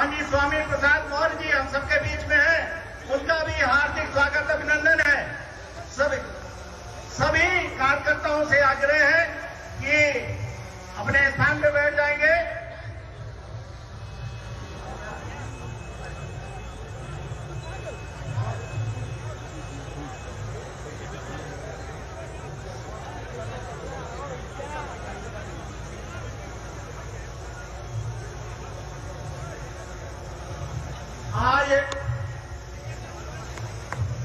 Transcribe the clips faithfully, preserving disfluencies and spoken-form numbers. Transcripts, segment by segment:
माननीय स्वामी प्रसाद मौर्य जी हम सबके बीच में हैं, उनका भी हार्दिक स्वागत अभिनंदन है। सभी सभी कार्यकर्ताओं से आग्रह है कि अपने स्थान पर बैठ जाएंगे। आज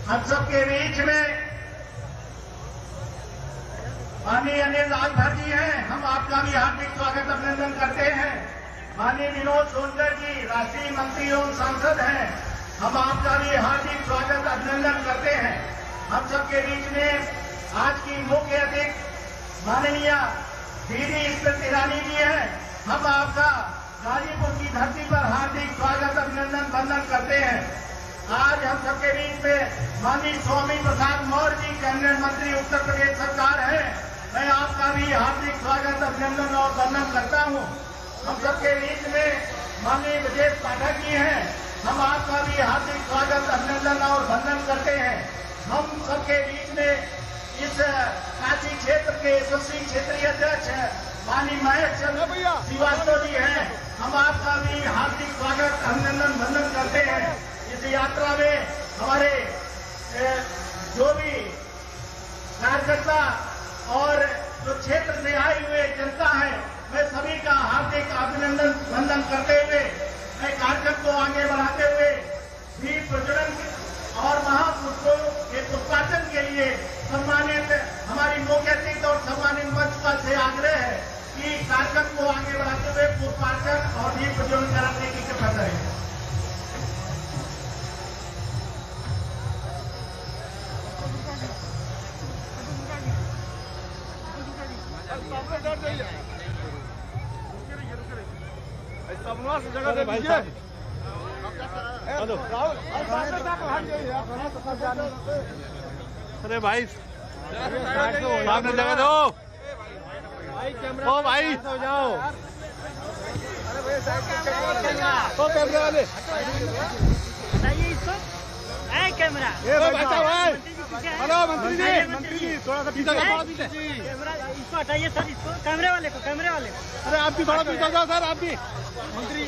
हम सबके बीच में माननीय अनिल लाल भर जी हैं, हम आपका भी हार्दिक स्वागत अभिनंदन करते हैं। माननीय विनोद सोनकर जी राष्ट्रीय मंत्री एवं सांसद हैं, हम आपका भी हार्दिक स्वागत अभिनंदन करते हैं। हम सबके बीच में आज की मुख्य अतिथि माननीय दीदी स्मृति ईरानी जी हैं, हम आपका गाजीपुर की धरती पर हार्दिक स्वागत अभिनंदन वंदन करते हैं। आज हम सबके बीच में माननीय स्वामी प्रसाद मौर्य जी केंद्रीय मंत्री उत्तर प्रदेश सरकार है, मैं आपका भी हार्दिक स्वागत अभिनंदन और वंदन करता हूं। हम सबके बीच में माननीय ब्रजेश पाठक जी हैं, हम आपका भी हार्दिक स्वागत अभिनंदन और वंदन करते हैं। हम सबके बीच में इस काशी क्षेत्र के यशस्वी क्षेत्रीय अध्यक्ष माननीय महेश चंद्र श्रीवास्तव जी हैं, हम आपका भी हार्दिक स्वागत अभिनंदन वंदन करते हैं। इस यात्रा में हमारे जो भी कार्यकर्ता और जो क्षेत्र से आए हुए जनता है, मैं सभी का हार्दिक अभिनंदन वंदन करते हुए मैं कार्यक्रम को आगे बढ़ाते हुए भी प्रज्वलन और महापुरुषों के पुष्पार्चन के लिए सम्मानित हमारी मुख्य अतिथि और सम्मानित मंच का से आग्रह है कि कार्यक्रम को आगे बढ़ाते हुए पुष्पार्चन और दीप प्रज्वलन कराने की कृपा करें। अरे भाई सामने जगह दो ओ भाई, हो जाओ। अरे भैया साहब तो कैमरे वाले बताइए इसको है कैमरा ये बताओ भाई। हेलो मंत्री जी, मंत्री जी थोड़ा सा पीछे जाओ, पीछे कैमरा इसको हटाइए सर, इसको कैमरे वाले को कैमरे वाले को अरे आप भी थोड़ा पीछे जाओ सर, आप भी मंत्री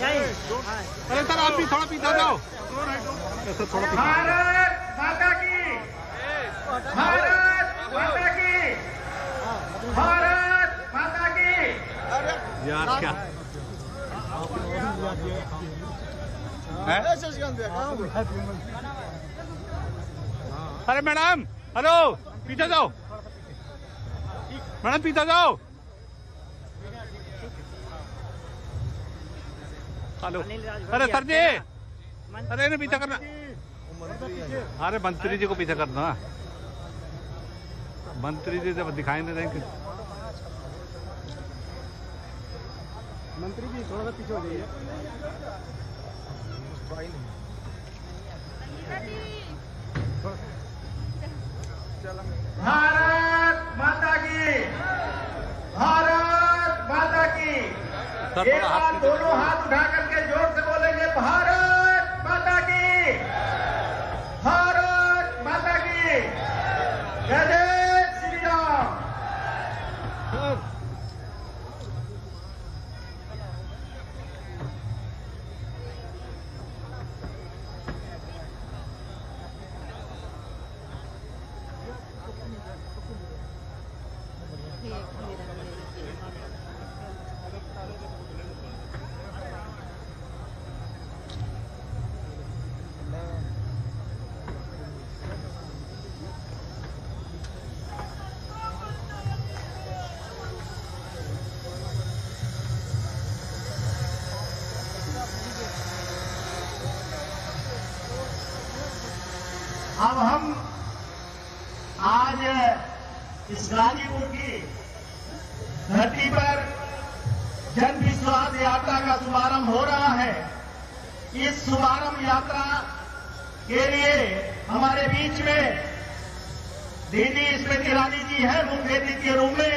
अरे सर आप भी थोड़ा पीछे जाओ। भारत माता की, भारत माता की, भारत माता की। यार क्या अरे मैडम, हेलो पीछे जाओ मैडम, पीछे जाओ। हेलो अरे सर जी, अरे ना पीछे करना, अरे मंत्री जी को पीछे करना, मंत्री जी जब दिखाई नहीं देंगे। मंत्री जी थोड़ा सा पीछे हो जाइए। भारत माता की, भारत माता की। एक बार दोनों हाथ उठा करके जोर से बोलेंगे भारत माता की, भारत माता की। जय अब हम आज इस गाजीपुर की धरती पर जन विश्वास यात्रा का शुभारंभ हो रहा है। इस शुभारंभ यात्रा के लिए हमारे बीच में दीदी स्मृति ईरानी जी हैं मुख्य अतिथि के रूप में।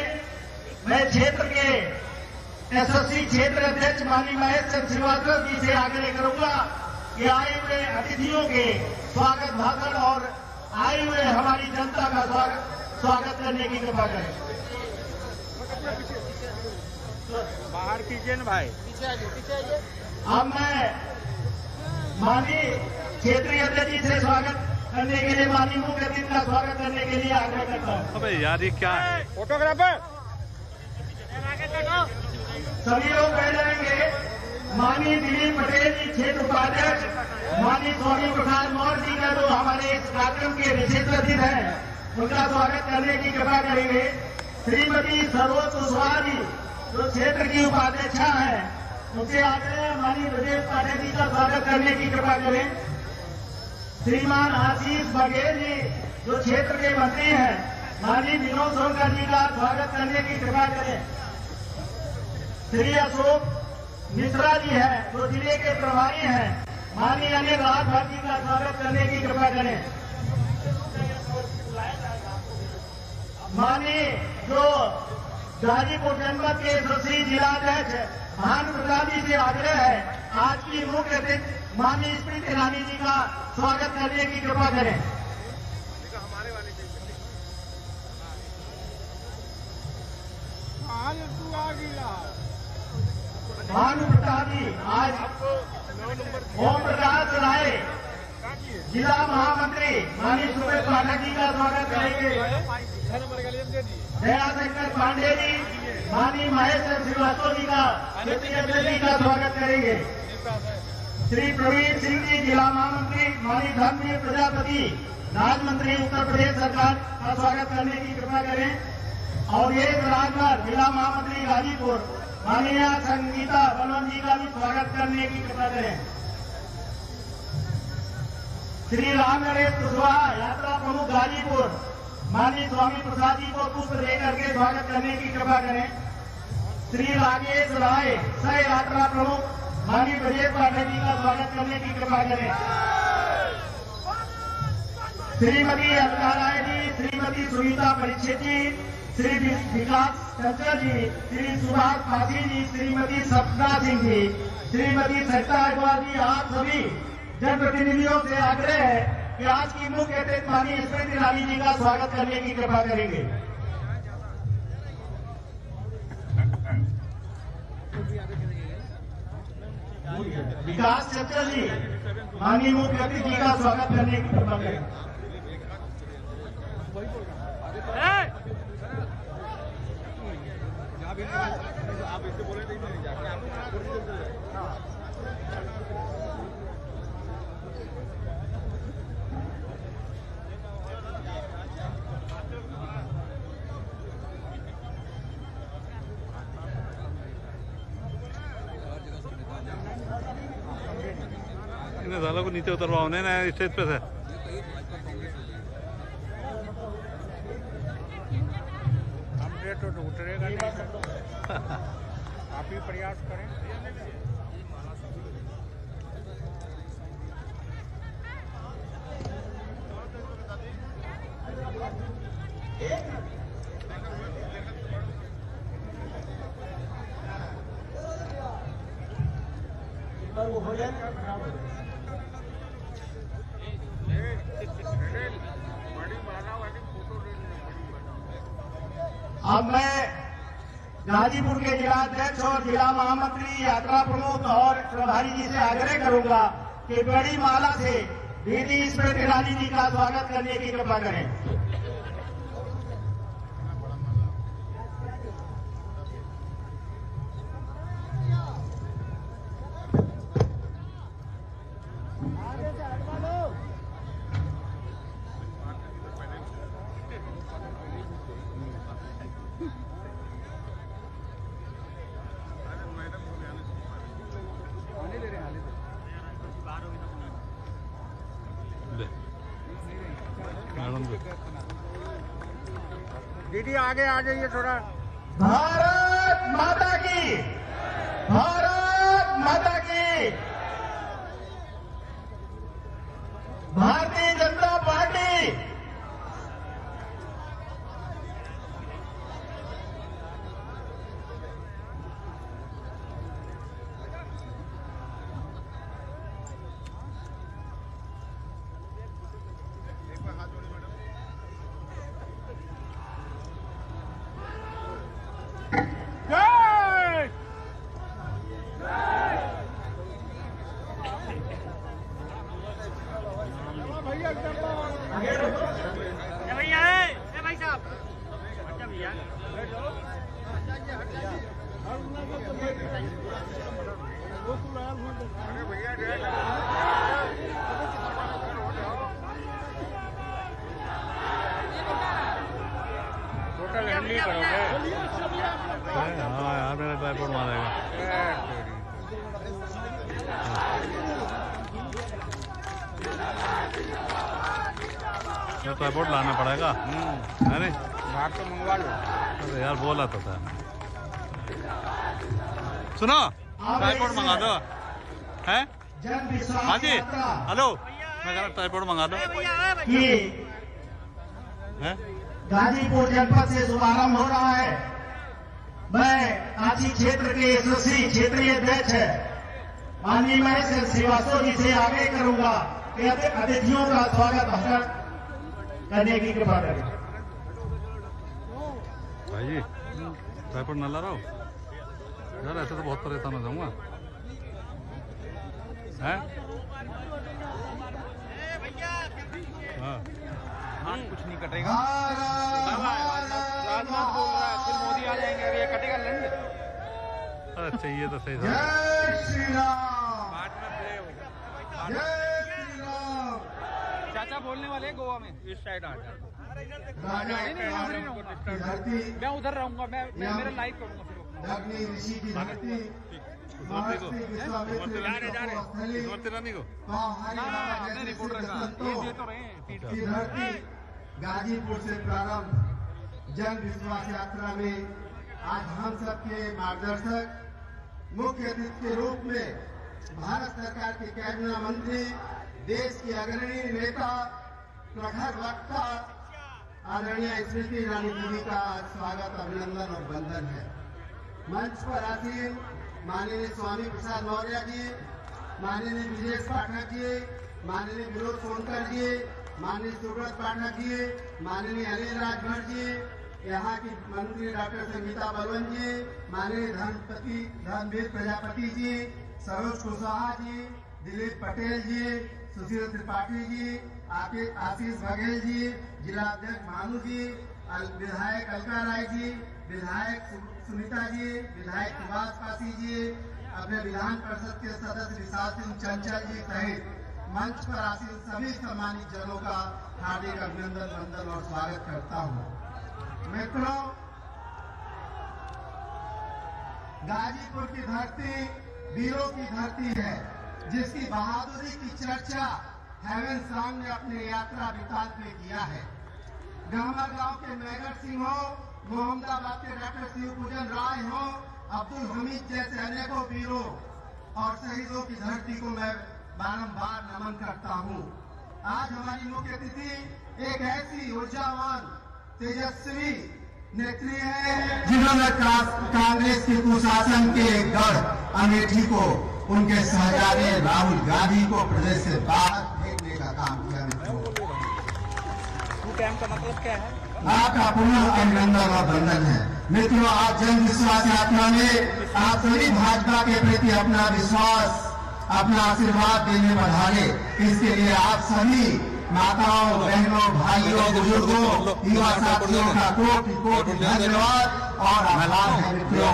मैं क्षेत्र के एसएससी क्षेत्र अध्यक्ष माननीय महेश चंद्र श्रीवास्तव जी से आग्रह करूंगा कि आए हुए अतिथियों के स्वागत भाषण और आए हुए हमारी जनता का स्वागत करने की कृपा करें। बाहर कीजिए ना भाई, पीछे आइए, पीछे आइए। अब मैं माननीय क्षेत्रीय अध्यक्ष जी से स्वागत करने के लिए, माननीय मुख्य अतिथि का स्वागत करने के लिए आग्रह करता हूँ। अबे यार ये क्या है, फोटोग्राफर सभी लोग कह जाएंगे। माननीय दिलीप पटेल जी क्षेत्र उपाध्यक्ष, माननीय स्वामी प्रसाद मौर्य जी का जो हमारे इस कार्यक्रम के विशेष अतिथि हैं, उनका स्वागत करने की कृपा करेंगे। श्रीमती सर्वोज सुशवा जी जो क्षेत्र की उपाध्यक्षा हैं, उनसे आग्रह माननीय ब्रजेश पाठक जी का स्वागत करने की कृपा करें। श्रीमान आशीष बघेल जी जो क्षेत्र के मंत्री हैं, माननीय विनोद सोनकर जी का स्वागत करने की कृपा करें। श्री अशोक मिश्रा जी हैं जो जिले के प्रभारी हैं, माननीय अनिल लाल भर जी का स्वागत करने की कृपा करें। माननीय जो गाजीपुर जनपद के एसएससी जिलाध्यक्ष भानु प्रताप सिंह से आग्रह है, आज की मुख्य अतिथि माननीय स्मृति ईरानी जी का स्वागत करने की कृपा करें। भानु प्रताप जी आज ओम प्रकाश राय जिला महामंत्री माननीय सुब्रत पाठक जी का स्वागत करेंगे। दया शंकर पांडेय जी माननीय महेश चंद्र श्रीवास्तव जी का जी का स्वागत करेंगे। श्री प्रवीण सिंह जी जिला महामंत्री माननीय धर्मेंद्र प्रजापति राज्य मंत्री उत्तर प्रदेश सरकार का स्वागत करने की कृपा करें। और एक राजभर जिला महामंत्री गाजीपुर माननीय संगीता बलवंत जी का भी स्वागत करने की कृपा करें। श्री राम नरेश कुशवाहा यात्रा प्रमुख गाजीपुर माननीय स्वामी प्रसाद जी को पुष्प देकर के स्वागत करने की कृपा करें। श्री राजेश राय सह यात्रा प्रमुख माननीय विजय पाठक जी का स्वागत करने की कृपा करें। श्रीमती अलका राय जी, श्रीमती सुनीता परीक्षित जी, श्री विकास चर्चा जी, श्री सुभाष पासी जी, श्रीमती सपना सिंह जी, श्रीमती सरिता अग्रवाल जी, आप सभी जनप्रतिनिधियों से आग्रह है कि आज की मुख्य अतिथि माननीय स्मृति ईरानी जी का स्वागत करने की कृपा करेंगे। विकास चर्चा जी माननीय मुख्य अतिथि जी का स्वागत करने की कृपा करेंगे। इन सालों को नीचे उतरवाओ ना स्टेज पे से। तो उतरेगा नहीं, आप ही प्रयास करें। अब मैं गाजीपुर के जिलाध्यक्ष और जिला महामंत्री यात्रा प्रमुख और प्रभारी जी से आग्रह करूंगा कि बड़ी माला से दीदी स्मृति ईरानी जी का स्वागत करने की कृपा करें। दीदी आगे आ जाइए थोड़ा। भारत माता की, भारत माता की। भारतीय जनता पार्टी ट्राइपॉड लाना पड़ेगा है नहीं? बाहर तो मंगवा लो। अरे यार बोला तो था। सुनो ट्राइपॉड मंगा दो है? हाँ जी हेलो, मैं कह रहा ट्राइपॉड मंगा दो। गाजीपुर जनपद से शुभारंभ हो रहा है। मैं कांची क्षेत्र के एसोसिएशन क्षेत्रीय अध्यक्ष माननीय महेश्वर श्रीवास्तव जी से आग्रह करूंगा कि अतिथियों का स्वागत भाषण करने की कृपा करें। भाई जी ट्राइपॉड न ला रहा हो यार, ऐसे तो बहुत परेशान हो जाऊंगा हैं? हाँ कुछ नहीं कटेगा, बोल रहा है फिर मोदी आ जाएंगे, अब ये कटेगा लंड। अरे चाहिए तो सही था। चाचा बोलने वाले गोवा में इस साइड आ जाए। मैं उधर रहूंगा, मैं मेरा लाइव करूंगा। गाजीपुर से प्रारंभ जन विश्वास यात्रा में आज हम सबके मार्गदर्शक मुख्य अतिथि के रूप में भारत सरकार के कैबिनेट मंत्री, देश के अग्रणी नेता, प्रखर वक्ता आदरणीय स्मृति ईरानी जी का स्वागत, अभिनंदन और वंदन है। मंच पर आसीन माननीय स्वामी प्रसाद मौर्य जी, माननीय विजय पाठक जी, माननीय विनोद सोनकर जी, माननीय सुब्रत पाठक जी, माननीय अनिल लाल भर जी, यहाँ की मंत्री डॉक्टर संगीता बलवंत जी, माननीय धर्मपति धर्मेंद्र प्रजापति जी, सर्वोज सुशवा जी, दिलीप पटेल जी, सुशील त्रिपाठी जी, आशीष बघेल जी, जिला अध्यक्ष भानु जी, विधायक अलका राय जी, विधायक सुनीता जी, विधायक सुभाष पासी जी, अपने विधान परिषद के सदस्य विशाल सिंह चंचल जी सहित मंच पर आसीन सभी सम्मानित जनों का हार्दिक अभिनंदन, वंदन और स्वागत करता हूँ। मित्रों, गाजीपुर की धरती वीरों की धरती है, जिसकी बहादुरी की चर्चा हेमंत सांग ने अपने यात्रा वृतांत में किया है। गहमा गांव के मैगर सिंह हो, मोहम्मदाबाद के डॉक्टर शिव पूजन राय हो, अब्दुल हमीद जैसे अनेकों वीरों और शहीदों की धरती को मैं बारंबार नमन करता हूँ। आज हमारी मुख्य अतिथि एक ऐसी ऊर्जावान तेजस्वी नेत्री है जिन्होंने कांग्रेस के कुशासन के गढ़ अमेठी को, उनके सहकारी राहुल गांधी को प्रदेश से बाहर फेंकने का काम किया। कैंप का मतलब क्या है? आपका पूर्ण अभिनंदन और वंदन है। मित्रों, आज जन विश्वास यात्रा में आप सभी भाजपा के प्रति अपना विश्वास, अपना आशीर्वाद देने बढ़ाने, इसके लिए आप सभी माताओं, बहनों, भाइयों, बुजुर्गों, युवा साथियों का कोटि कोटि धन्यवाद और आभार है। मित्रों,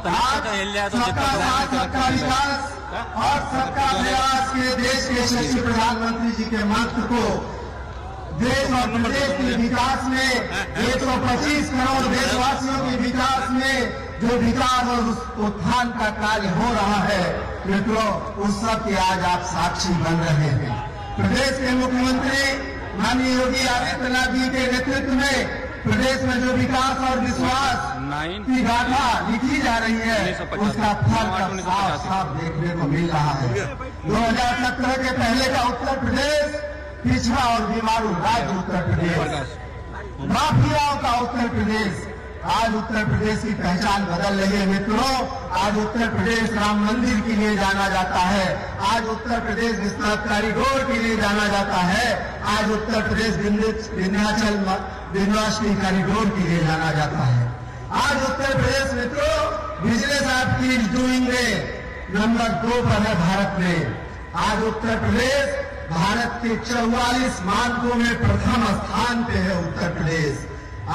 सबका साथ सबका विकास और सबका प्रयास के देश के यशस्वी प्रधानमंत्री जी के मंत्र को देश और प्रदेश के विकास में एक सौ पच्चीस करोड़ देशवासियों के विकास में जो विकास और उत्थान का कार्य हो रहा है, मित्रों उस सब के आज आप साक्षी बन रहे हैं। प्रदेश के मुख्यमंत्री माननीय योगी आदित्यनाथ जी के नेतृत्व में प्रदेश में जो विकास और विश्वास की गाथा लिखी जा रही है, उसका फल साफ साफ देखने को मिल रहा है। दो हजार सत्रह के पहले का उत्तर प्रदेश पिछड़ा और बीमारू राज्य उत्तर प्रदेश, माफियाओं का उत्तर प्रदेश, आज उत्तर प्रदेश की पहचान बदल रही है। मित्रों, आज उत्तर प्रदेश राम मंदिर के लिए जाना जाता है, आज उत्तर प्रदेश विस्तार कारीडोर के लिए जाना जाता है, आज उत्तर प्रदेश विंध्याचल विंध्याचल कारीडोर के लिए जाना जाता है। आज उत्तर प्रदेश मित्रों बिजनेस आपकी डूइंग में नंबर दो पर है भारत में। आज उत्तर प्रदेश भारत के चौवालीस मानकों में प्रथम स्थान पे है उत्तर प्रदेश।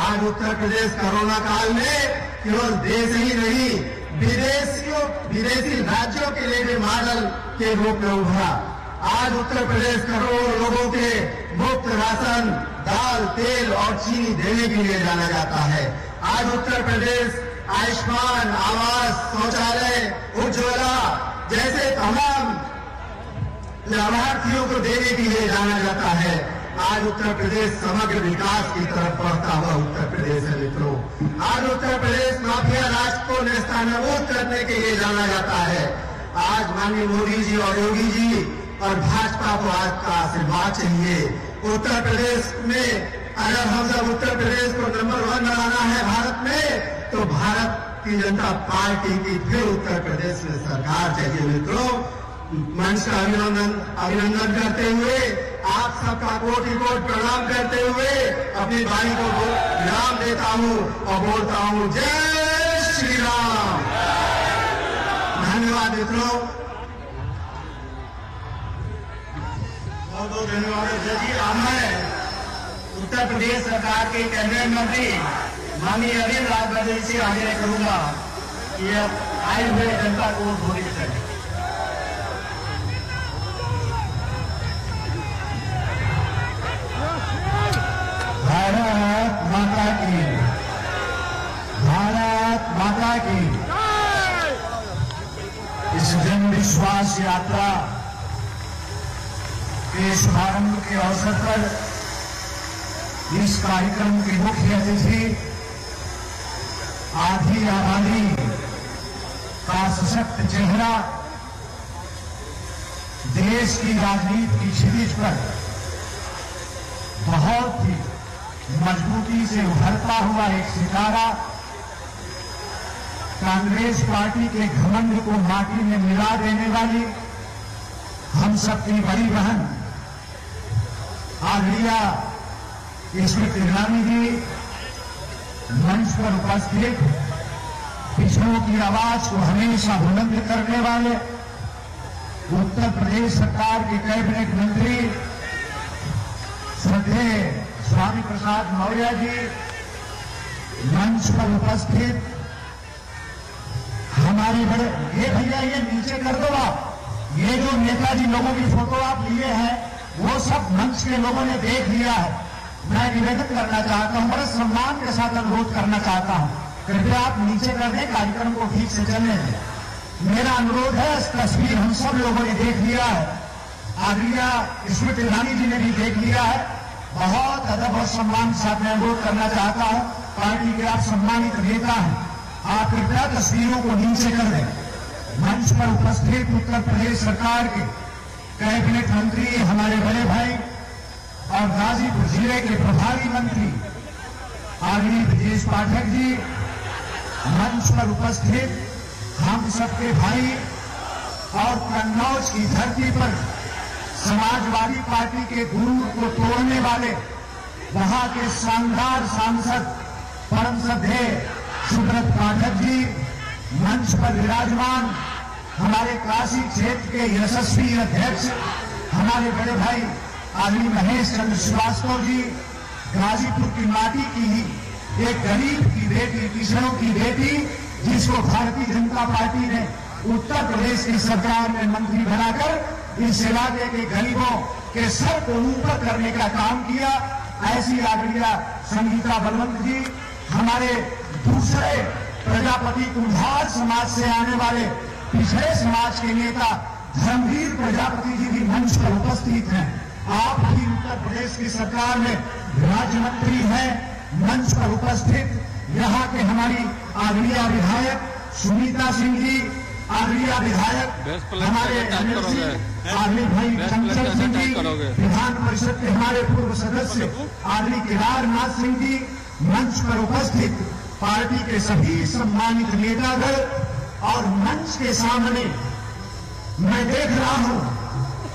आज उत्तर प्रदेश कोरोना काल में केवल देश ही नहीं विदेशियों विदेशी राज्यों के लिए भी मॉडल के रूप में उभरा। आज उत्तर प्रदेश करोड़ों लोगों के मुफ्त राशन, दाल, तेल और चीनी देने के लिए जाना जाता है। आज उत्तर प्रदेश आयुष्मान, आवास, शौचालय, उज्ज्वला जैसे तमाम लाभार्थियों को देने के लिए जाना जाता है। आज उत्तर प्रदेश समग्र विकास की तरफ बढ़ता हुआ उत्तर प्रदेश है मित्रों। आज उत्तर प्रदेश माफिया राज को नेस्तनाबूद करने के लिए जाना जाता है। आज माननीय मोदी जी और योगी जी और भाजपा को आज का आशीर्वाद चाहिए। उत्तर प्रदेश में अगर हम सब उत्तर प्रदेश को नंबर वन बनाना है भारत में, तो भारत की जनता पार्टी की फिर उत्तर प्रदेश में सरकार चाहिए मित्रों। मंच का अभिनंदन अभिनंदन करते हुए आप सबका कोटि कोट प्रणाम करते हुए अपनी भाई को विराम देता हूँ और बोलता हूँ जय श्री राम। धन्यवाद मित्रों, बहुत बहुत धन्यवाद अध्यक्ष जी। अब मैं उत्तर प्रदेश सरकार के कैबिनेट मंत्री माननीय अनिल लाल भर से आग्रह करूंगा कि आए हुए जनता को भोजन करें। भारत माता की, भारत माता की। इस जन विश्वास यात्रा के शुभारंभ के अवसर पर इस कार्यक्रम के मुख्य अतिथि आधी आबादी का सशक्त चेहरा, देश की राजनीति की क्षितिज पर बहुत ही मजबूती से उभरता हुआ एक सितारा, कांग्रेस पार्टी के घमंड को माटी में मिला देने वाली हम सबकी बड़ी बहन आदरणीया स्मृति ईरानी जी मंच पर उपस्थित, पिछड़ों की आवाज को हमेशा बुलंद करने वाले उत्तर प्रदेश सरकार के कैबिनेट मंत्री श्रद्धेय स्वामी प्रसाद मौर्य जी मंच पर उपस्थित, हमारे बड़े ये भैया ये नीचे कर दो आप, ये जो नेताजी लोगों की फोटो आप लिए हैं वो सब मंच के लोगों ने देख लिया है। मैं निवेदन करना चाहता हूँ, बड़े सम्मान के साथ अनुरोध करना चाहता हूँ, कृपया आप नीचे कर दें, कार्यक्रम को ठीक से चलने दें। मेरा अनुरोध है, इस तस्वीर हम सब लोगों ने देख लिया है, आदरणीय स्मृति ईरानी जी ने भी देख लिया है। बहुत अदब और सम्मान के साथ मैं अनुरोध करना चाहता हूं, पार्टी के आप सम्मानित नेता हैं, आप कृपया तस्वीरों को नीचे कर दें। मंच पर उपस्थित उत्तर प्रदेश सरकार के कैबिनेट मंत्री हमारे बड़े भाई और गाजीपुर जिले के प्रभारी मंत्री आदरणीय ब्रजेश पाठक जी, मंच पर उपस्थित हम सबके भाई और कन्नौज की धरती पर समाजवादी पार्टी के गुरूर को तोड़ने वाले वहां के शानदार सांसद परम श्रद्धेय सुब्रत पाठक जी, मंच पर विराजमान हमारे काशी क्षेत्र के यशस्वी अध्यक्ष हमारे बड़े भाई आदरणीय महेश चंद्र श्रीवास्तव जी, गाजीपुर की माटी की ही एक गरीब की बेटी, किसानों की बेटी, जिसको भारतीय जनता पार्टी ने उत्तर प्रदेश की सरकार में मंत्री बनाकर इस इलाके के गरीबों के सर को ऊपर करने का काम किया। ऐसी आदरणीय संगीता बलवंत जी, हमारे दूसरे प्रजापति उधार समाज से आने वाले पिछड़े समाज के नेता धर्मेंद्र प्रजापति जी भी मंच पर उपस्थित हैं। आप भी उत्तर प्रदेश की सरकार में राज्य मंत्री हैं। मंच पर उपस्थित यहाँ के हमारी आदरणीय विधायक सुनीता सिंह जी, आदरणीय विधायक हमारे आदरणीय भाई चंचल सिंह जी, विधान परिषद के हमारे पूर्व सदस्य आदरणीय केदारनाथ सिंह जी, मंच पर उपस्थित पार्टी के सभी सम्मानित नेतागण और मंच के सामने मैं देख रहा हूं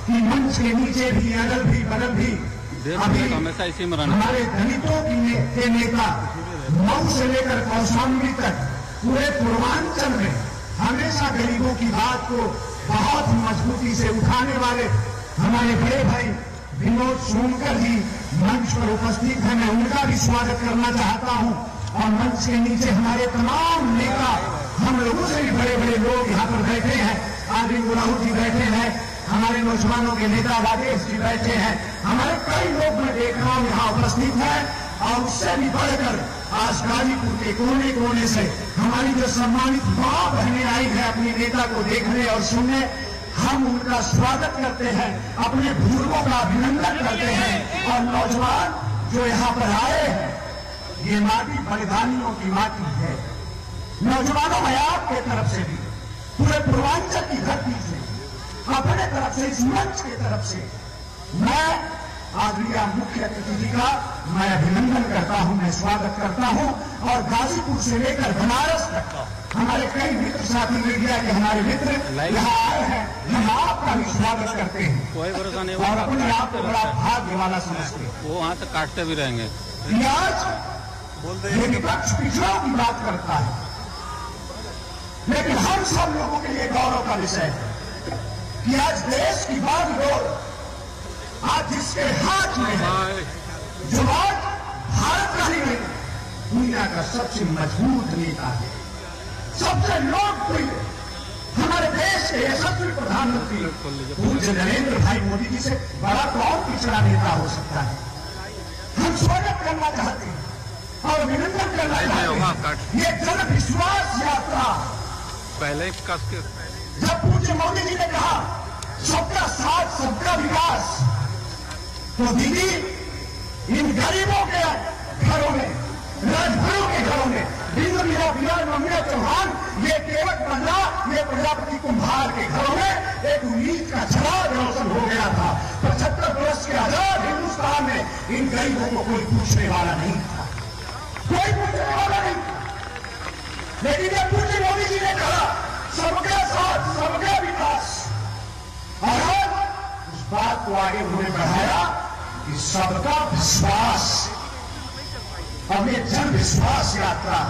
कि मंच के नीचे भी अगल भी बगल भी अभी हमारे दलितों के नेता मऊ से लेकर कौशाम्बी तक पूरे पूर्वांचल में हमेशा गरीबों की बात को बहुत मजबूती से उठाने वाले हमारे बड़े भाई विनोद सोनकर जी मंच पर उपस्थित हैं। मैं उनका भी स्वागत करना चाहता हूं और मंच के नीचे हमारे तमाम नेता हम लोगों से भी बड़े बड़े लोग यहाँ पर बैठे हैं, आदिल गुलाहू जी बैठे हैं, हमारे नौजवानों के नेता राजेश जी बैठे हैं, हमारे कई लोग मैं देख रहा हूँ यहाँ उपस्थित है। और उससे भी बढ़कर आज गाजीपुर के कोने कोने से हमारी जो सम्मानित माँ बहने आई है अपने नेता को देखने और सुनने, हम उनका स्वागत करते हैं, अपने बुजुर्गों का अभिनंदन करते हैं। और नौजवान जो यहाँ पर आए हैं, ये माटी बलिदानियों की माटी है। नौजवानों में आपके तरफ से भी, पूरे पूर्वांचल की धरती से, अपने तरफ से, इस मंच के तरफ से मैं आज लिया मुख्य अतिथि का मैं अभिनंदन करता हूं, मैं स्वागत करता हूं। और गाजीपुर से लेकर बनारस तक हमारे कई मित्र साथी मीडिया के हमारे मित्र यहाँ आए हैं, हम आपका भी स्वागत करते हैं और अपने आप को बड़ा भाग्य वाला समझते हैं। वो वहाँ तक काटते भी रहेंगे। आज ये विपक्ष पिछड़ों की बात करता है, लेकिन हम सब लोगों के लिए गौरव का विषय है कि आज देश की बात लोग आज जिसके हाथ में है, जो आज भारत का ही नहीं दुनिया का सबसे मजबूत नेता है, सबसे लोकप्रिय हमारे देश के यशस्वी प्रधानमंत्री पूज्य नरेंद्र भाई मोदी जी से बड़ा कौन पिछड़ा नेता हो सकता है। हम स्वागत करना चाहते हैं और अभिनंदन करना चाहते हैं। ये जन विश्वास यात्रा पहले जब पूज्य मोदी जी ने कहा सबका साथ सबका विकास, तो दीदी इन गरीबों के घरों में, राजभरों के घरों में, बिंदु मीरा बिहार ममिया चौहान, ये केवट बंदा, ये प्रजापति कुम्हार के घरों में एक उम्मीद का चराग रोशन हो गया था। पचहत्तर वर्ष के आजाद हिंदुस्तान में इन गरीबों को कोई पूछने वाला नहीं था, कोई पूछने वाला नहीं था। लेकिन ये पूज्य मोदी जी ने कहा सबका साथ सबका विकास, और उस बात को आगे उन्होंने बढ़ाया कि सबका विश्वास। अब ये जन विश्वास यात्रा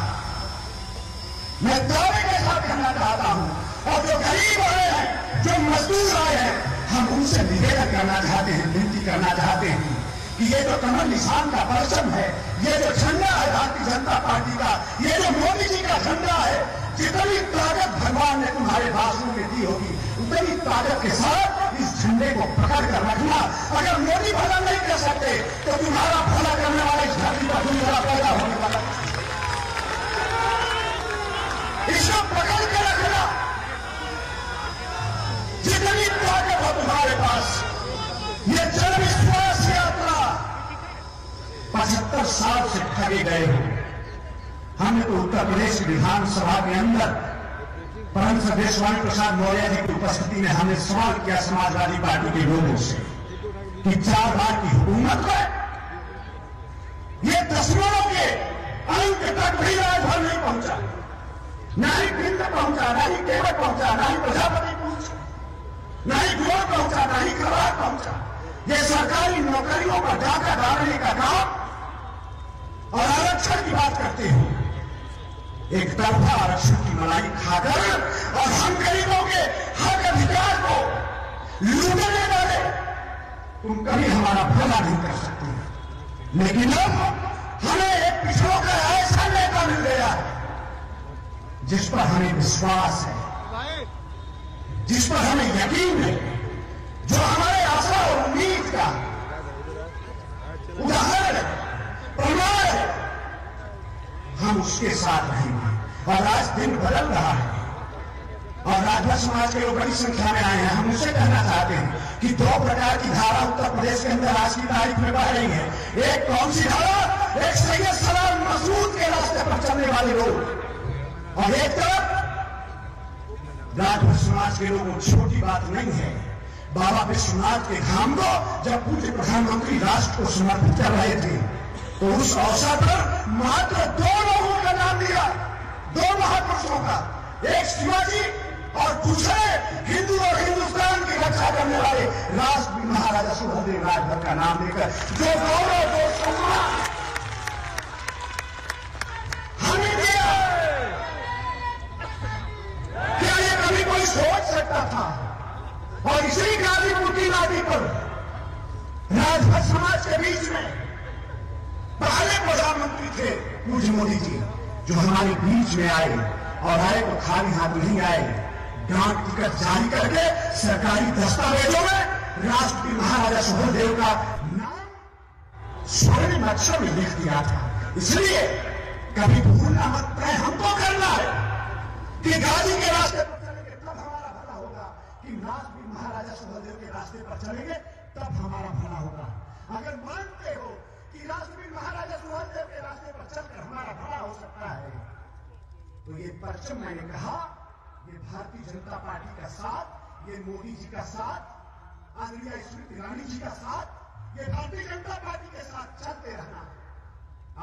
मैं दावे के साथ कहना चाहता हूं, और जो गरीब आए हैं, जो मजदूर आए हैं, हम उनसे निवेदन करना चाहते हैं, विनती करना चाहते हैं कि ये जो कमल निशान का परचम है, ये जो झंडा है भारतीय जनता पार्टी का, ये जो मोदी जी का झंडा है, जितनी ताकत भगवान ने तुम्हारे बाजू में दी होगी उतनी ताकत के साथ इस झंडे को पकड़ कर रखना। अगर मोदी भला नहीं कर सकते तो तुम्हारा भला करने वाले इस धरती पर तुम्हारा पैदा होने वाला, इसको पकड़ के रखना। जितनी ताकत हो तुम्हारे पास, ये जन विश्वास यात्रा। पचहत्तर साल से ठगे गए हो, हमने तो उत्तर प्रदेश विधानसभा के अंदर परम स्वामी प्रसाद मौर्य जी की उपस्थिति में हमने सवाल किया समाजवादी पार्टी के लोगों से कि चार बार की हुकूमत है, ये दशमलव के अंक तक भी राजभर नहीं पहुंचा, ना ही केंद्र पहुंचा, ना ही केवल पहुंचा, ना ही प्रजापति पहुंचा, ना ही गोल पहुंचा, ना ही खबर पहुंचा। ये सरकारी नौकरियों का डाका डालने का काम और आरक्षण की बात करते हो, एक तरफा आरक्षण की मलाई खाकर और हम गरीबों के हक अधिकार को लूटने वाले, तुम कभी हमारा भला नहीं कर सकते। लेकिन अब हमें एक पिछड़ों का ऐसा नेता मिल गया है जिस पर हमें विश्वास है, जिस पर हमें यकीन है, जो हमारे आशा और उम्मीद का उदाहरण प्रमाण, हम उसके साथ रहेंगे। और आज दिन बदल रहा है और राजभर समाज के लोग बड़ी संख्या में आए हैं। हम उसे कहना चाहते हैं कि दो प्रकार की धारा उत्तर प्रदेश के अंदर आज की तारीख में बह रही है। एक कौन सी धारा, एक सैयद सलाम मसूद के रास्ते पर चलने वाले लोग, और एक तरफ राजभर समाज के लोगों को छोटी बात नहीं है। बाबा विश्वनाथ के धाम को जब पूर्व प्रधानमंत्री राष्ट्र को समर्पित कर रहे थे, तो उस अवसर पर मात्र दो लोगों का नाम लिया, दो महापुरुषों का, एक शिवाजी और दूसरे हिंदू और हिंदुस्तान की रक्षा करने वाले राष्ट्र महाराजा सुहेलदेव राजभर का नाम लेकर जो गौरव जो सम्मान हमें दिया, क्या ये कभी कोई सोच सकता था? और इसी गाजीपुर की नादी पर राजभर समाज के बीच में पहले प्रधानमंत्री थे पूज्य मोदी जी, जो हमारे बीच में आए और आए तो खाली हाथ नहीं आए, डाक टिकट जारी करके सरकारी दस्तावेजों में राष्ट्र के महाराजा सुहेलदेव का नाम स्वर्णिम अक्षर में लिख दिया था। इसलिए कभी भूलना मत, तय हमको करना है कि गाजी के रास्ते पर चलेंगे तब हमारा भला होगा, कि राष्ट्र के महाराजा सुहेलदेव के रास्ते पर चलेंगे तब हमारा भला होगा। अगर मानते हो कि राष्ट्रवीर महाराजा सुहेलदेव के रास्ते पर चलकर हमारा भला हो सकता है, तो ये परचम, मैंने कहा, ये भारतीय जनता पार्टी का साथ, ये मोदी जी का साथ, आदरणीय स्मृति ईरानी जी का साथ, ये भारतीय जनता पार्टी के साथ चलते रहना।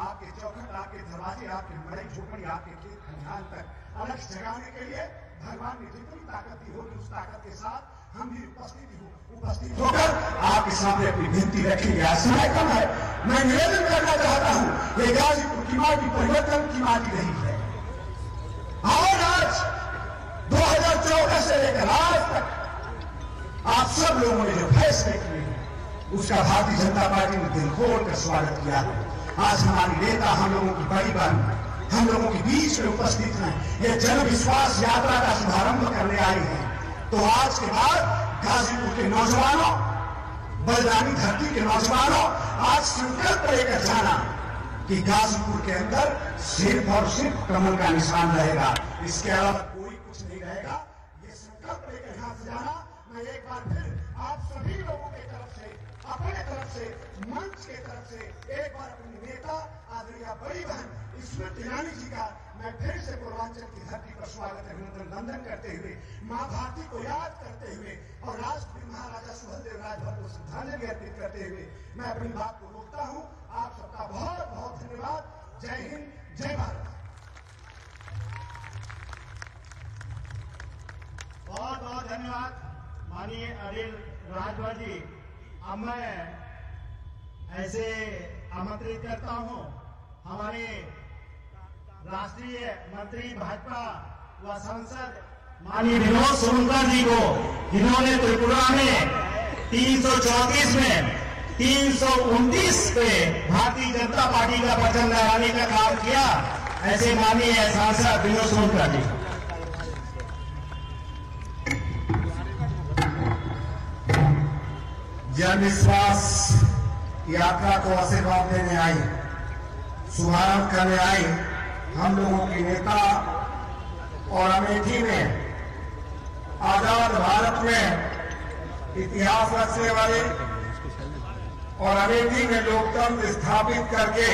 आपके चौखट, आपके दरवाजे, आपके मड़ई झोपड़ी, आपके खेत खलिहान तक अलग जगाने के लिए भगवान ने जितनी ताकत दी होगी उस ताकत के साथ हम भी उपस्थित उपस्थित होकर आपके सामने अपनी विनती रखेंगे। आज समय कम है, मैं निवेदन करना चाहता हूं, ये गाजीपुर की माटी परिवर्तन की माटी नहीं है। और आज दो हज़ार चौदह से लेकर आज तक आप सब लोगों ने जो फैसले किए हैं उसका भारतीय जनता पार्टी ने दिल खोलकर स्वागत किया है। आज हमारे नेता हम लोगों की बड़ी बात हम लोगों के बीच में उपस्थित हैं, ये जन विश्वास यात्रा का शुभारंभ करने आए हैं। तो आज के बाद गाजीपुर के नौजवानों, बलदानी धरती के नौजवानों, आज संकल्प लेकर जाना कि गाजीपुर के अंदर सिर्फ और सिर्फ कमल का निशान रहेगा, इसके अलावा कोई कुछ नहीं रहेगा। ये संकल्प लेकर यहां से जाना। मैं एक बार फिर आप सभी लोगों के तरफ से, अपने तरफ से, मंच के तरफ से एक बार अपने नेता आदरणीय बड़ी बहन स्मृति ईरानी जी का मैं फिर से पूर्वांचल की धरती पर स्वागत अभिनंदन वंदन करते हुए, मां भारती को याद करते हुए और राष्ट्रपति महाराजा सुहेलदेव राजभर को श्रद्धांजलि अर्पित करते हुए मैं अपनी बात को रोकता हूं। आप सबका बहुत बहुत धन्यवाद। जय हिंद, जय भारत। बहुत बहुत धन्यवाद माननीय अनिल राजभर जी। अब मैं ऐसे आमंत्रित करता हूं हमारे राष्ट्रीय मंत्री भाजपा व सांसद माननीय विनोद सोनकर जी को, जिन्होंने त्रिपुरा में तीन सौ चौंतीस में तीन सौ उनतीस पे भारतीय जनता पार्टी का परचम लहराने का काम किया, ऐसे माननीय सांसद विनोद सोनकर जी। जन विश्वास यात्रा को आशीर्वाद देने आई, शुभारंभ करने आई हम लोगों के नेता और अमेठी में, आजाद भारत में इतिहास रचने वाले और अमेठी में लोकतंत्र स्थापित करके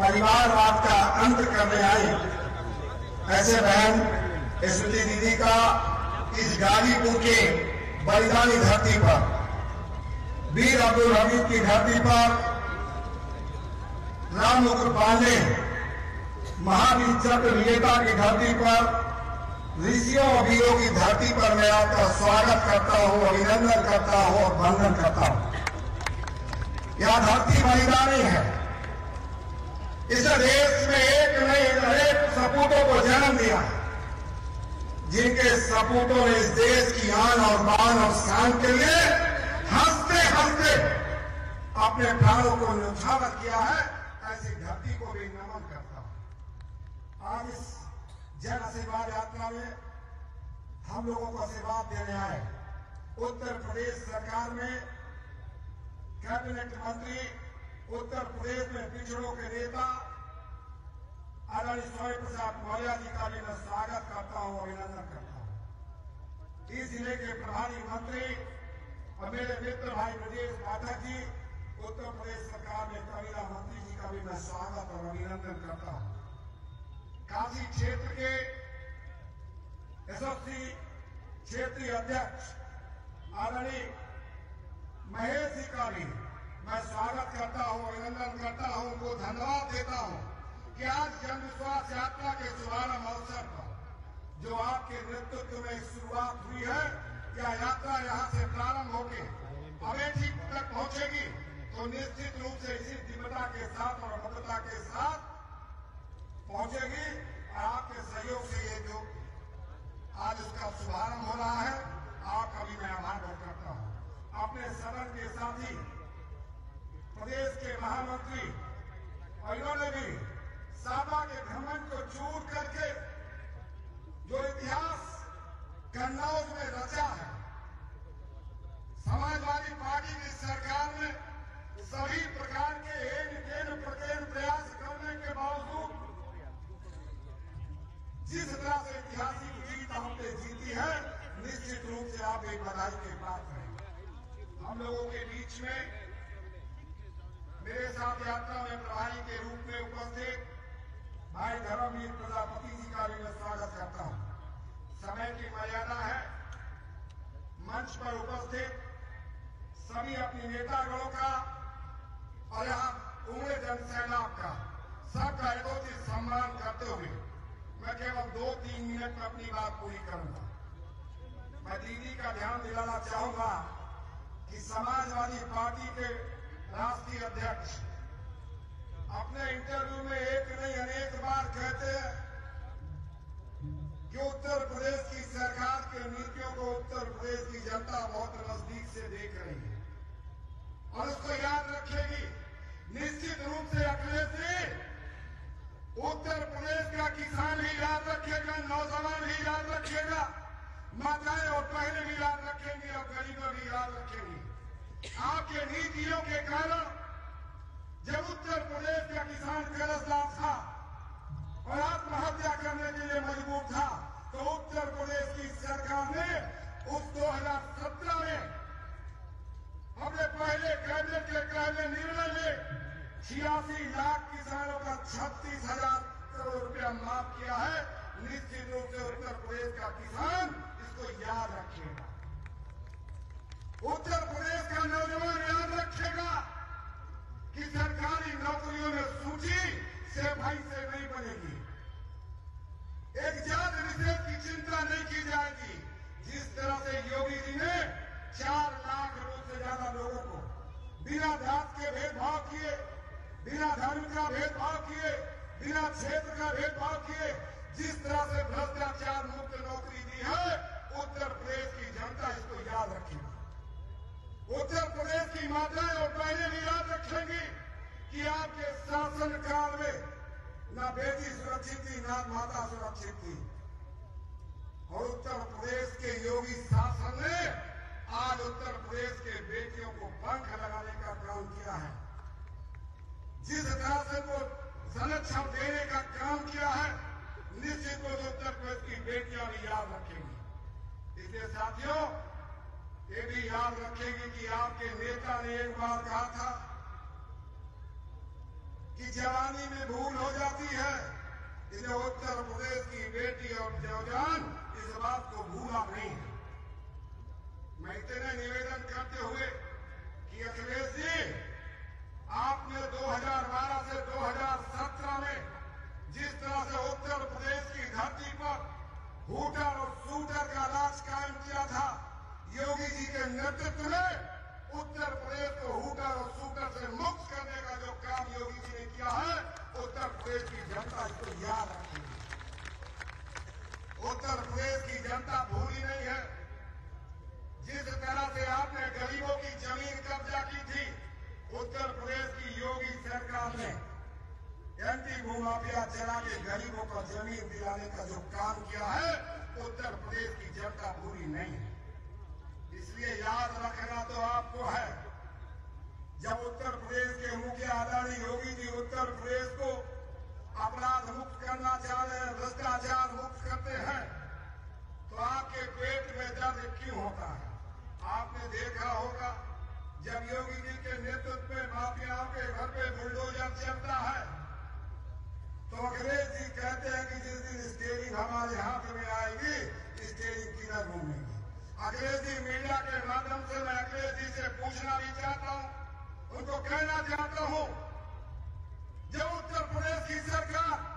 परिवारवाद का अंत करने आए, ऐसे बहन स्मृति दीदी का इस गाजीपुर के बलिदानी धरती पर, वीर अब्दुल हमीद की धरती पर, राम नरेश पांडेय महावीर चक्र विजेता की धरती पर, ऋषियों और वीरों की धरती पर मैं आपका स्वागत करता हूं, अभिनंदन करता हूं और वंदन करता हूं। यह धरती बलिदानी है। इस देश में एक नहीं अनेक सपूतों को जन्म दिया, जिनके सपूतों ने इस देश की आन और बान और शान के लिए हंसते हंसते अपने प्राणों को न्यौछावर किया है। ऐसी धरती को भी नमन करता। आज इस जन आशीर्वाद यात्रा में हम लोगों को आशीर्वाद देने आए उत्तर प्रदेश सरकार में कैबिनेट मंत्री, उत्तर प्रदेश में पिछड़ों के नेता आदरणीय स्वामी प्रसाद मौर्य जी का भी मैं स्वागत करता हूं, अभिनंदन करता हूं। इस जिले के प्रभारी मंत्री और मेरे मित्र भाई ब्रजेश पाठक जी, उत्तर प्रदेश सरकार में कबीला मंत्री जी का भी मैं स्वागत और अभिनंदन करता हूं। काशी क्षेत्र के एसएफसी क्षेत्रीय अध्यक्ष आदरणीय महेश जी का भी मैं स्वागत करता हूं, अभिनंदन करता हूं, उनको धन्यवाद देता हूं कि आज जन विश्वास यात्रा के शुभारंभ अवसर पर जो आपके नेतृत्व में शुरुआत हुई है, यह यात्रा यहां से प्रारंभ होकर अमेठी तक पहुंचेगी, तो निश्चित रूप से इसी दिव्यता के साथ और अमृतता के साथ पहुंचेगी। और आपके सहयोग से ये जो आज उसका शुभारंभ हो रहा है, आपका भी मैं आभार व्यक्त करता हूं। अपने सदन के साथी प्रदेश के महामंत्री और इन्होंने भी साबा के भ्रमण को छूट करके कन्नौज में रचा है। समाजवादी पार्टी की सरकार ने सभी प्रकार के हेन टेन प्रटेन प्रयास करने के बावजूद जिस तरह से ऐतिहासिक जीत हमने जीती है, निश्चित रूप से आप एक बधाई के पात्र हैं। हम लोगों के बीच में मेरे साथ यात्रा में प्रभारी के रूप में उपस्थित भाई धर्मेंद्र प्रजापति जी का भी मैं स्वागत करता हूँ। समय की मर्यादा है। मंच पर उपस्थित सभी अपने नेतागणों का और यहाँ उम्र जनसेना का सबका यथोचित सम्मान करते हुए मैं केवल दो तीन मिनट में अपनी बात पूरी करूंगा। मैं दीदी का ध्यान दिलाना चाहूंगा कि समाजवादी पार्टी के राष्ट्रीय अध्यक्ष अपने इंटरव्यू में एक नहीं अनेक बार कहते हैं कि उत्तर प्रदेश की सरकार के नीतियों को उत्तर प्रदेश की जनता बहुत नजदीक से देख रही है और उसको याद रखेगी। निश्चित रूप से अखिलेश जी, उत्तर प्रदेश का किसान ही याद रखेगा, नौजवान ही याद रखेगा, माताएं और बहनें भी याद रखेंगी और गरीबों भी याद रखेंगी। आपके नीतियों के कारण जब उत्तर प्रदेश का किसान कर्ज लाभ था और आत्महत्या करने के लिए मजबूर था, तो उत्तर प्रदेश की सरकार ने उस दो हज़ार सत्रह में अपने पहले कैबिनेट के पहले निर्णय में छियासी लाख किसानों का छत्तीस हजार करोड़ रुपया माफ किया है। निश्चित रूप से उत्तर प्रदेश का किसान इसको याद रखेगा, उत्तर प्रदेश का नौजवान याद रखेगा कि सरकारी नौकरियों में सूची से भाई से नहीं बनेगी, एक जात विशेष की चिंता नहीं की जाएगी। जिस तरह से योगी जी ने चार लाख करोड़ से ज्यादा लोगों को बिना जात के भेदभाव किए, बिना धर्म का भेदभाव किए, बिना क्षेत्र का भेदभाव किए, जिस तरह से भ्रष्टाचार मुक्त नौकरी दी है, उत्तर प्रदेश की जनता इसको याद रखेगी। उत्तर प्रदेश की माताएं और बहनें भी याद रखेंगी कि आपके शासन काल में ना बेटी सुरक्षित थी, ना माता सुरक्षित थी और उत्तर प्रदेश के योगी शासन ने आज उत्तर प्रदेश के बेटियों को पंख लगाने का काम किया है। जिस तरह से वो संरक्षण देने का काम किया है, निश्चित रूप से उत्तर प्रदेश की बेटियां भी याद रखेंगी। इसलिए साथियों, ये भी याद रखेंगे कि आपके नेता ने एक बार कहा था कि जवानी में भूल हो जाती है, इसलिए उत्तर प्रदेश की बेटी और नौजवान इस बात को भूला नहीं है। मैं इतना निवेदन करते हुए कि अखिलेश जी, आपने दो हज़ार बारह से दो हज़ार सत्रह में जिस तरह से उत्तर प्रदेश की धरती पर हुटर और सूटर का राज कायम किया था, योगी जी के नेतृत्व में उत्तर प्रदेश को हुटर और सूटर से मुक्त करने का जो काम योगी जी ने किया है, उत्तर प्रदेश की जनता इसको याद रखेगी। उत्तर प्रदेश की जनता भूली नहीं है। जिस तरह से आपने गरीबों की जमीन कब्जा की थी, उत्तर प्रदेश की योगी सरकार ने एंटी भूमाफिया चला के गरीबों को जमीन दिलाने का जो काम किया है, उत्तर प्रदेश की जनता भूली नहीं है। इसलिए याद रखना तो आपको है। जब उत्तर प्रदेश के मुख्य आदरणीय योगी जी उत्तर प्रदेश को अपराध मुक्त करना चाह रहे हैं, भ्रष्टाचार मुक्त करते हैं, तो आपके पेट में दर्द क्यों होता है? आपने देखा होगा जब योगी जी के नेतृत्व में माफियाओं के घर पे बुलडोजर चलता है, तो अखिलेश जी कहते हैं कि जिस दिन स्टेरिंग हमारे हाथ में आएगी, स्टेरिंग किधर घूमेगी। अखिलेश जी, मीडिया के माध्यम से मैं अखिलेश जी से पूछना भी चाहता हूं, उनको कहना चाहता हूं, जब उत्तर प्रदेश की सरकार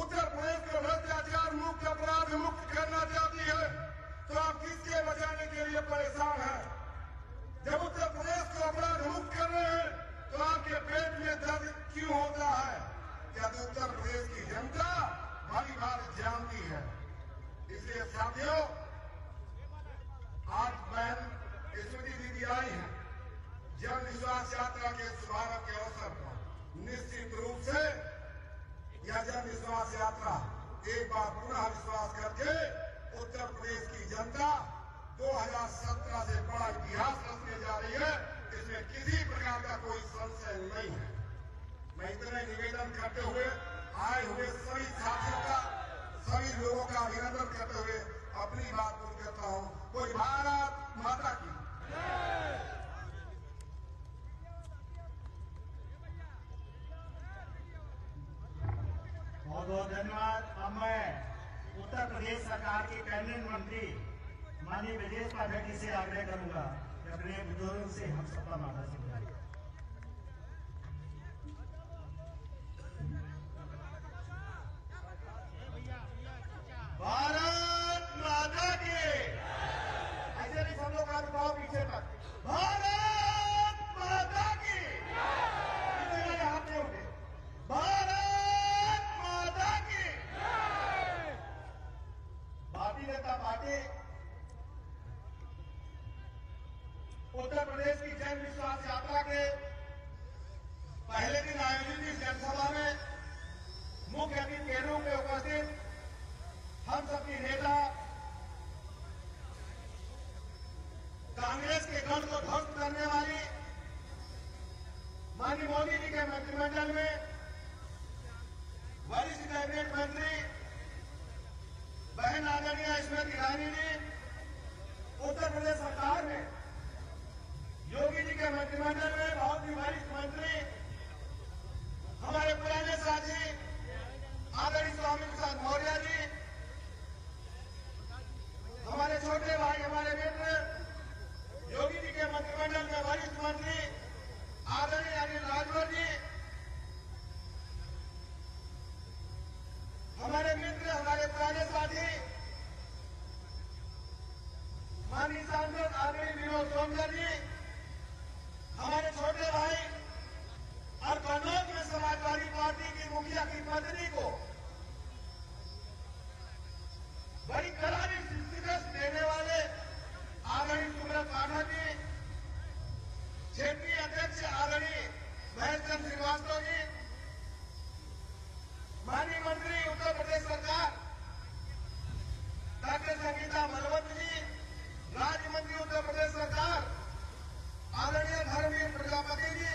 उत्तर प्रदेश को भ्रष्टाचार मुक्त, अपराध मुक्त करना चाहती है, तो आप किसके बचाने के लिए परेशान हैं? जब उत्तर प्रदेश को अपराध मुक्त कर रहे हैं, तो आपके पेट में दर्द क्यों होता है? यदि उत्तर प्रदेश की जनता भली भांति जानती है। इसलिए साथियों, आज बहन स्मृति दीदी आई है। जन विश्वास यात्रा के शुभारंभ के अवसर पर निश्चित रूप से दो हज़ार सत्रह से बड़ा इतिहास रचने जा रही है, इसमें किसी प्रकार का कोई संशय नहीं है। मैं इतने निवेदन करते हुए आए हुए सभी साथियों का, सभी लोगों का अभिनंदन करते हुए अपनी बात पूरी करता हूँ। कोई भारत माता की। बहुत बहुत धन्यवाद। अब मैं उत्तर प्रदेश सरकार के कैबिनेट मंत्री माननीय ब्रजेश पाठक जी से आग्रह करूंगा कि अपने बुजुर्गों से हम सबका माता से भारत माता के। ऐसे नहीं सब लोग का रुकाओ पीछे तक। भारत माता के। इतने यहाँ पे होंगे भारत माता के। भारतीय जनता पार्टी उत्तर प्रदेश की जन विश्वास यात्रा के पहले दिन आयोजित इस जनसभा में मुख्य अतिथि के रूप में उपस्थित हम सबके नेता कांग्रेस के गण को ध्वस्त करने वाली माननीय मोदी जी के मंत्रिमंडल में वरिष्ठ कैबिनेट मंत्री बहन आदरणीय स्मृति ईरानी ने उत्तर प्रदेश सरकार में योगी जी के मंत्रिमंडल में बहुत ही वरिष्ठ मंत्री हमारे पुराने साथी आदरणीय स्वामी प्रसाद मौर्य जी, हमारे छोटे भाई, हमारे मित्र, योगी जी के मंत्रिमंडल में वरिष्ठ मंत्री आदरणीय अनिल लाल भर जी, हमारे मित्र, हमारे पुराने साथी माननीय सांसद आदरणीय विनोद सोनकर जी, हमारे छोटे भाई और कन्नौज में समाजवादी पार्टी की मुखिया की पत्नी को बड़ी करारी शिकस्त देने वाले आदरणीय सुब्रत पाठक जी, क्षेत्रीय अध्यक्ष आदरणीय महेश चंद्र श्रीवास्तव जी, माननीय मंत्री उत्तर प्रदेश सरकार डॉक्टर संगीता बलवंत जी, राज्य मंत्री उत्तर प्रदेश सरकार आदरणीय धर्मेंद्र प्रजापति जी,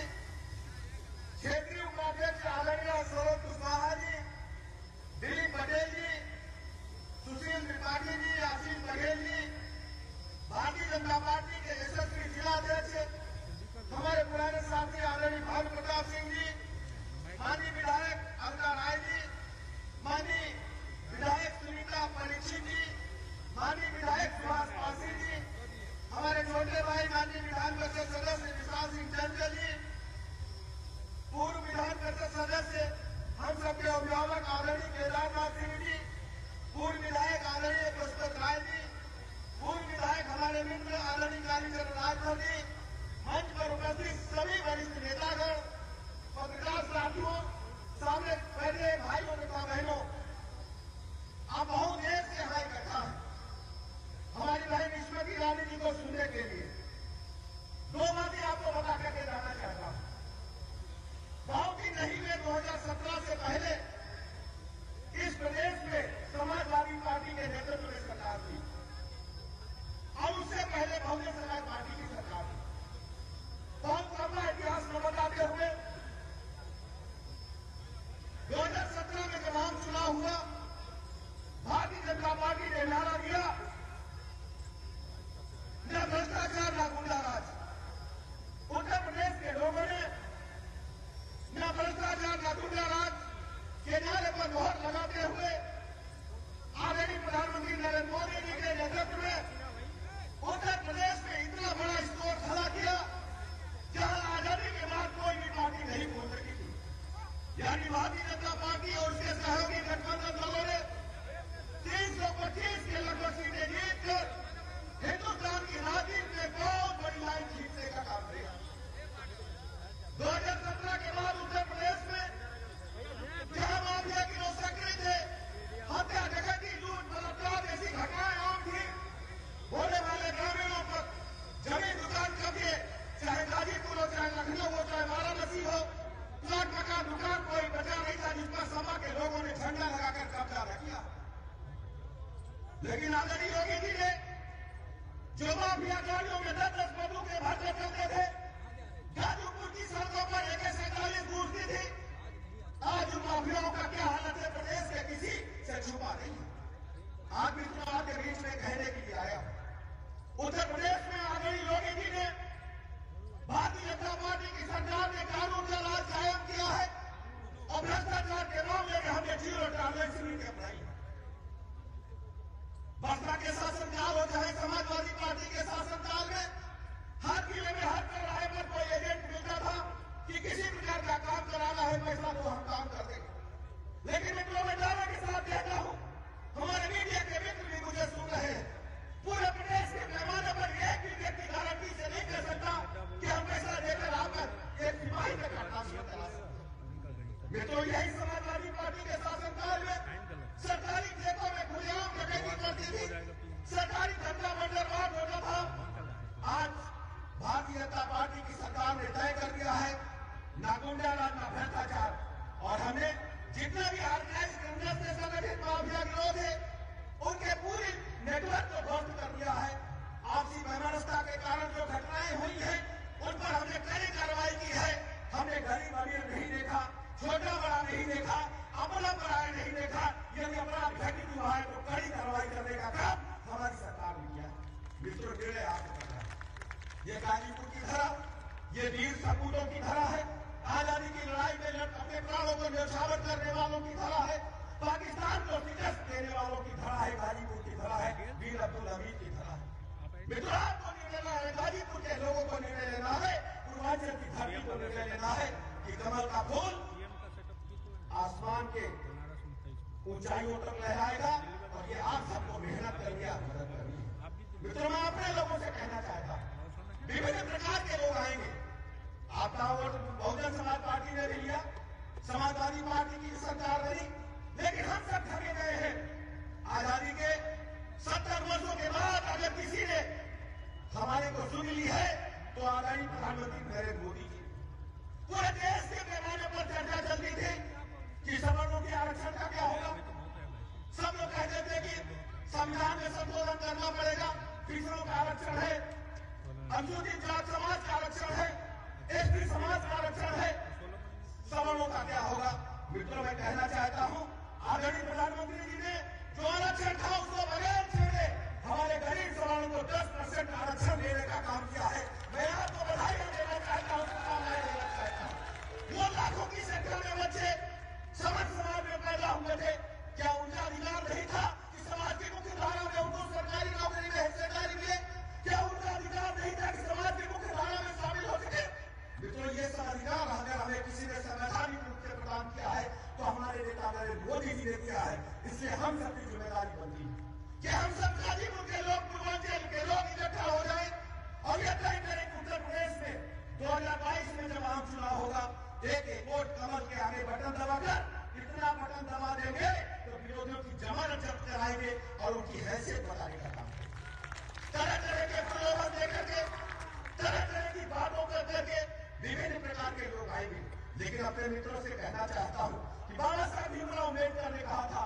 क्षेत्रीय उपाध्यक्ष आदरणीय सर्वोज सुशवा जी, दिलीप पटेल जी, सुशील त्रिपाठी जी, आशीष बघेल जी, भारतीय जनता पार्टी के यशस्वी जिला अध्यक्ष हमारे पुराने साथी आदरणीय भानु प्रताप सिंह जी, माननीय विधायक अलका राय जी, माननीय विधायक सुनीता परीक्षित जी, माननीय विधायक सुभाष जी, हमारे छोटे भाई माननीय विधान परिषद सदस्य विशाल सिंह चंद्र जी, पूर्व विधान परिषद सदस्य हम सबके अभिभावक आदरणीय केदारनाथ सिंह जी, पूर्व विधायक आदरणीय प्रस्तुत राय जी, पूर्व विधायक हमारे मित्र आदरणीय कालीचरण राठौर जी, मंच पर उपस्थित सभी वरिष्ठ नेतागण, पत्रकार साथियों, सामने बैठे भाइयों तथा बहनों, आप बहुत देर से यहाँ इकट्ठा है हमारी बहन स्मृति ईरानी जी को सुनने के लिए। दो बातें आपको बता करके जाना चाहता हूं। बहुत ही नहीं हुए दो हज़ार सत्रह से पहले इस प्रदेश में समाजवादी पार्टी के नेतृत्व में सरकार थी और उससे पहले बहुजन समाज पार्टी की सरकार थी। बहुत लंबा इतिहास को बताते हुए दो हज़ार सत्रह में जब आम चुनाव हुआ, भारतीय जनता पार्टी ने नारा दिया न भ्रष्टाचार न गुंडाराज। उत्तर प्रदेश के लोगों ने न भ्रष्टाचार न गुंडाराज के नारे पर मोहर लगाते हुए आदरणीय प्रधानमंत्री नरेंद्र मोदी जी के नेतृत्व में उत्तर प्रदेश में इतना बड़ा स्कोर खड़ा किया जहां आजादी के बाद कोई भी पार्टी नहीं पहुंच सकी थी। यानी भारतीय जनता पार्टी और उसके सहयोगी गठबंधन दलों ने तीन सौ पच्चीस के लगभग सीटें जीतकर हिन्दुस्तान की राजनीति में बहुत बड़ी लाइन खींचने का काम किया। दो हजार सत्रह के बाद उत्तर प्रदेश में जहां माफिया गिरोह सक्रिय थे, हत्या डकैती लूट बलात्कार जैसी घटनाएं आम थी, भोले वाले ग्रामीणों पर जमीन दुकान कब्जे, चाहे गाजीपुर हो, चाहे लखनऊ हो, चाहे वाराणसी हो, प्लाट मकान दुकान कोई बचा नहीं था जिस पर सपा के लोगों ने झंडा लगाकर कब्जा रख लिया। लेकिन आदरणीय योगी जी ने जो माफिया गाड़ियों में दस दस बंदूक के भरते चलते थे, गाजीपुर की सड़कों पर एक सैतालीस घूसती थी, आज उन माफियाओं का क्या हालत है प्रदेश के किसी से छुपा नहीं है। आज मित्रों आपके बीच में कहने के लिए आया उत्तर प्रदेश में आदरणीय योगी जी ने भारतीय जनता पार्टी की सरकार ने कानून का राज कायम किया है और भ्रष्टाचार के मामले में हमने जीरो टॉलरेंस नीति अपनाई है। भाजपा के शासनकाल हो चाहे समाजवादी पार्टी के शासनकाल में हर किले में हर चौराहे पर कोई एजेंट मिलता था कि किसी प्रकार का काम कराना है पैसा तो हम काम कर देंगे। लेकिन मित्रों में दावे के साथ कहता हूँ हमारे मीडिया के मित्र भी मुझे सुन रहे हैं, पूरे प्रदेश के पैमाने पर एक भी व्यक्ति गारंटी से नहीं कह सकता कि हम पैसा लेकर आकर एक सिपाही तक हड़ताल चला सकते। मित्रों यही समाजवादी पार्टी के शासनकाल में सरकारी खेतों में खुलेआम डकैती करती थी, सरकारी धंधा बंदरबांट होता था। आज भारतीय जनता पार्टी की सरकार ने तय कर दिया है ना गुंडाराज ना भ्रष्टाचार, और हमने जितना भी ऑर्गेनाइज क्रिमिनल से संगठित माफिया विरोध है उनके पूरी नेटवर्क को ध्वस्त कर दिया है। आपसी वैमनस्यता के कारण जो घटनाएं हुई हैं, उन पर हमने कड़ी कार्रवाई की है। हमने गरीब अमीर नहीं देखा, छोटा बड़ा नहीं देखा, अपना पराया नहीं देखा। यदि अपराध घटित हुआ है तो कड़ी कार्रवाई करने का काम हमारी सरकार ने किया। मित्रों निर्णय आपको करना है। ये गाजीपुर की धरा, ये वीर सपूतों की धरा है, आजादी की लड़ाई में अपने प्राणों को न्यौछावर करने वालों की धरा है, पाकिस्तान को शिकस्त देने वालों की धरा है, गाजीपुर की धरा है, वीर अब्दुल हमीद की धरा है। मित्रों आपको निर्णय लेना है, गाजीपुर के लोगों को निर्णय लेना है, पूर्वांचल की धरती को निर्णय लेना है कि कमल का फूल आसमान के ऊंचाइयों तक लहराएगा और ये आप सबको मेहनत करके आप मदद करेंगे। मित्रों मैं अपने लोगों से कहना चाहता हूँ, विभिन्न प्रकार के लोग आएंगे। आपका वोट बहुजन समाज पार्टी ने भी लिया, समाजवादी पार्टी की सरकार रही, लेकिन हम सब ठगे गए हैं। आजादी के सत्तर वर्षों के बाद अगर किसी ने हमारे को सुन ली है तो आगामी प्रधानमंत्री नरेंद्र मोदी जी। पूरे देश के पैमाने पर चर्चा चलती थी कि सवर्णों के आरक्षण का क्या होगा। सब लोग कहते थे कि संविधान में संशोधन करना पड़ेगा, पिछड़ों का आरक्षण है, अनुसूचित जाति समाज का आरक्षण है, एसटी समाज का आरक्षण है, सवर्णों का क्या होगा। मित्रों मैं कहना चाहता हूँ आदरणीय प्रधानमंत्री जी ने जो आरक्षण था उसको बगैर छोड़े हमारे गरीब सवर्णों को दस परसेंट आरक्षण देने का काम किया है। मैं आपको बधाई देना चाहता हूँ, शुभकामनाएं देना चाहता हूँ। वो लाखों की संख्या में बच्चे समझ समाज में पैदा हुए थे, क्या उनका अधिकार नहीं था कि समाज की मुख्य धारा में उनको सरकारी नौकरी में हिस्सेदारी मिले? क्या उनका अधिकार नहीं था कि समाज की मुख्य धारा में शामिल हो सके? मित्रों ये अधिकार अगर हमें किसी ने संवैधानिक रूप से प्रदान किया है तो हमारे नेता नरेंद्र मोदी जी ने किया है। इसलिए हम सबकी जिम्मेदारी बनती है कि हम सब गाजीपुर के लोग, पूर्वांचल के लोग इकट्ठा हो जाए और यह तय करें उत्तर प्रदेश में दो हजार बाईस में जब आम चुनाव होगा एक एक वोट कमल के आगे बटन दबाकर इतना बटन दबा देंगे तो विरोधियों की जमानत जब्त कराएंगे और उनकी हैसियत बताने का काम तरह तरह के प्रलोभन दे करके, तरह तरह की बातों कर करके विभिन्न प्रकार के लोग आएंगे। लेकिन अपने मित्रों से कहना चाहता हूँ कि बाबा साहब भीमराव अम्बेडकर ने कहा था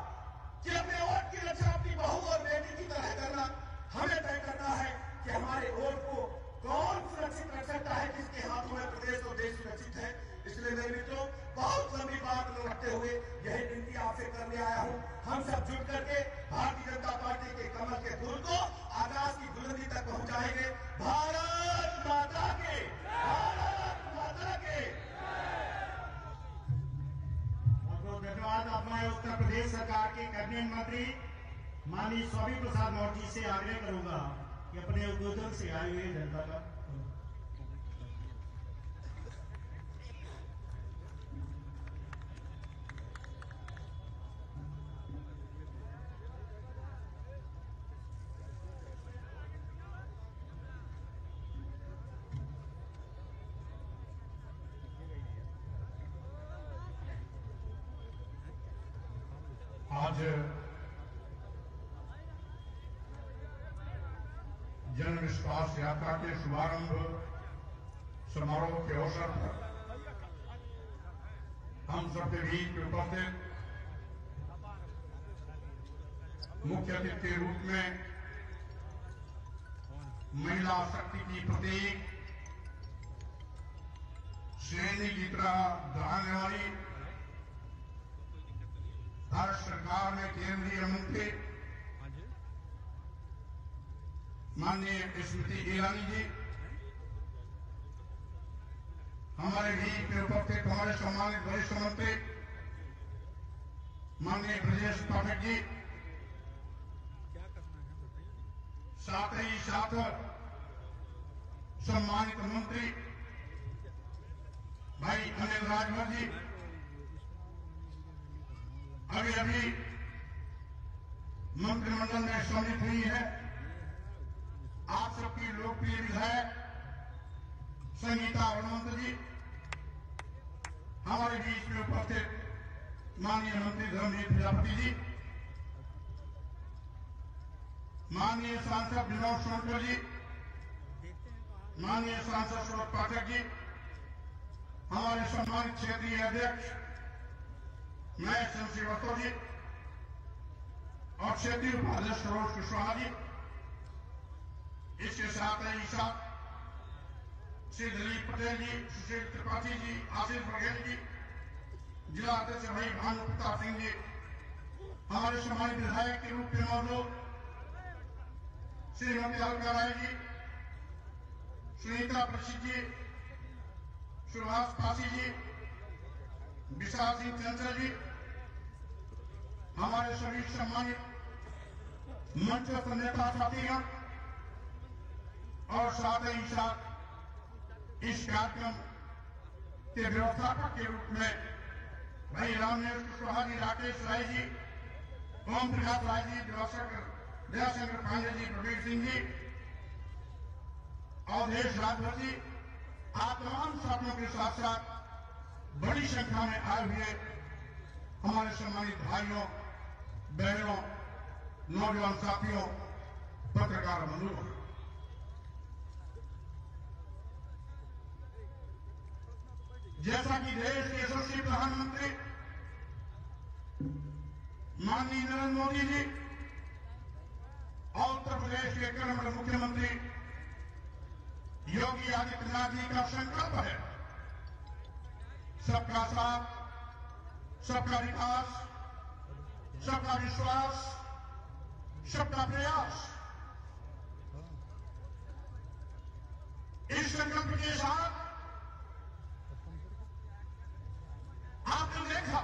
कि अपने वोट की रक्षा अपनी बहू और बेटी की तरह करना। हमें तय करना है कि हमारे वोट को कौन सुरक्षित कर सकता है, किसके हाथों में प्रदेश और देश सुरक्षित है। इसलिए मेरे मित्रों बहुत लंबी बात को रखते हुए यही विनती आपसे करने आया हूँ, हम सब जुट करके भारतीय जनता पार्टी के कमल के फूल को आकाश की बुलंदी तक पहुँचाएंगे। भारत माता के, भारत माता के। धन्यवाद। अब मैं उत्तर प्रदेश सरकार के कैबिनेट मंत्री माननीय स्वामी प्रसाद मौर्य जी से आग्रह करूंगा कि अपने उद्बोधन से आए हुए जनता का जन विश्वास यात्रा के शुभारंभ समारोह के अवसर पर हम सबके बीच उपस्थित मुख्य अतिथि के रूप में महिला शक्ति की प्रतीक श्रेणी की तरह दोहराने वाली भारत सरकार में केंद्रीय मंत्री माननीय स्मृति ईरानी जी, हमारे भी उपस्थित हमारे सम्मानित वरिष्ठ मंत्री माननीय ब्रजेश पाठक जी, साथ ही साथ सम्मानित मंत्री भाई अनिल लाल भर जी, अभी अभी मंत्रिमंडल में सम्मिलित हुई है आप सबकी लोकप्रिय विधायक संगीता बलवंत जी, हमारे बीच में उपस्थित माननीय मंत्री धर्मेंद्र प्रजापति जी, माननीय सांसद विनोद सोनकर जी, माननीय सांसद सुब्रत पाठक जी, हमारे सम्मानित क्षेत्रीय अध्यक्ष महेश चंद्र श्रीवास्तव जी और क्षेत्रीय उपाध्यक्ष सर्वोज सुशवा जी, इसके साथ ही साथ श्री दिलीप पटेल जी, सुशील त्रिपाठी जी, आशीष बघेल जी, जिला अध्यक्ष भाई भानु प्रताप सिंह जी, हमारे सम्मानित विधायक के रूप में मौजूद श्रीमती अलका राय जी, सुनीता परीक्षित जी, सुभाष पासी जी, विशाल सिंह चंचल जी, हमारे सभी सम्मानित मंचस्थ नेता साथीगण और साथ ही साथ इस कार्यक्रम के व्यवस्थापक के रूप में भाई राम नरेश कुशवाहा जी, राजेश राय जी, ओम प्रकाश राय जी, दया शंकर पांडेय जी, प्रवीण सिंह जी और देश राजभर जी, आप तमाम साथियों के साथ साथ बड़ी संख्या में आए हुए हमारे सम्मानित भाइयों, बहनों, नौजवान साथियों, पत्रकार बंधुओं, जैसा कि देश के यशस्वी प्रधानमंत्री माननीय नरेंद्र मोदी जी और उत्तर प्रदेश के कर्मठ मुख्यमंत्री योगी आदित्यनाथ जी का संकल्प है सबका साथ, सबका विकास, सबका विश्वास, सबका प्रयास। इस संकल्प के साथ आपने देखा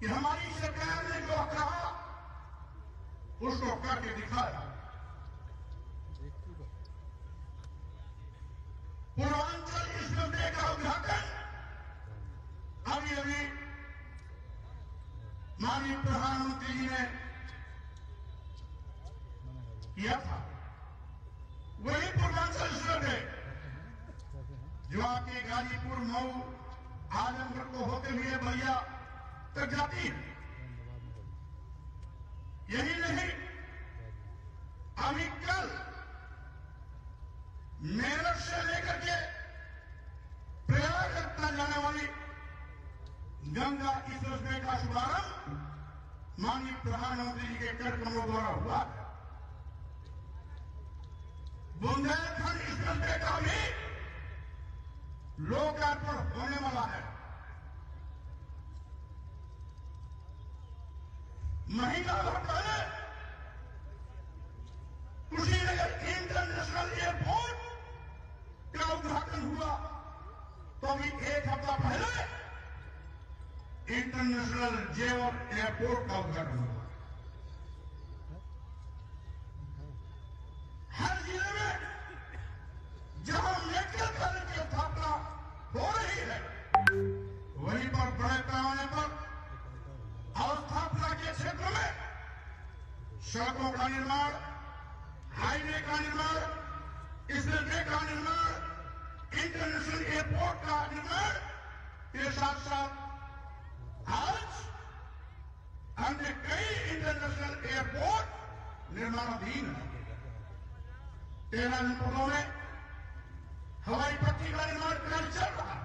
कि हमारी सरकार ने जो कहा उसको करके दिखाया। पूर्वांचल इस मुद्दे का उद्घाटन अभी अभी माननीय प्रधानमंत्री जी ने किया था। वही पूर्वांचल इस मुद्दे जो आपके गाजीपुर, मऊ, आजमगढ़ को होते हुए बलिया तक जाती है। यही नहीं, अभी कल मेरठ से लेकर के प्रयाग तक जाने वाली गंगा एक्सप्रेस का शुभारंभ माननीय प्रधानमंत्री जी के कार्यक्रमों द्वारा हुआ। बुंदेलखंड एक्सप्रेस का भी लोकार्पण होने वाला है। महीना भर पहले कुशीनगर इंटरनेशनल एयरपोर्ट का उद्घाटन हुआ, तो अभी एक हफ्ता पहले इंटरनेशनल जेवर एयरपोर्ट का उद्घाटन हुआ। हर जिले में जहां मेडिकल कॉलेज स्थापना हो रही है, वहीं पर बड़े पैमाने पर अवस्थापना के क्षेत्र में सड़कों का निर्माण, हाईवे का निर्माण, स्पीडवे का निर्माण, इंटरनेशनल एयरपोर्ट का निर्माण के साथ साथ आज अन्य कई इंटरनेशनल एयरपोर्ट निर्माणाधीन हैं। तेरह जनपदों में हवाई पट्टी का निर्माण कार्य चल रहा है।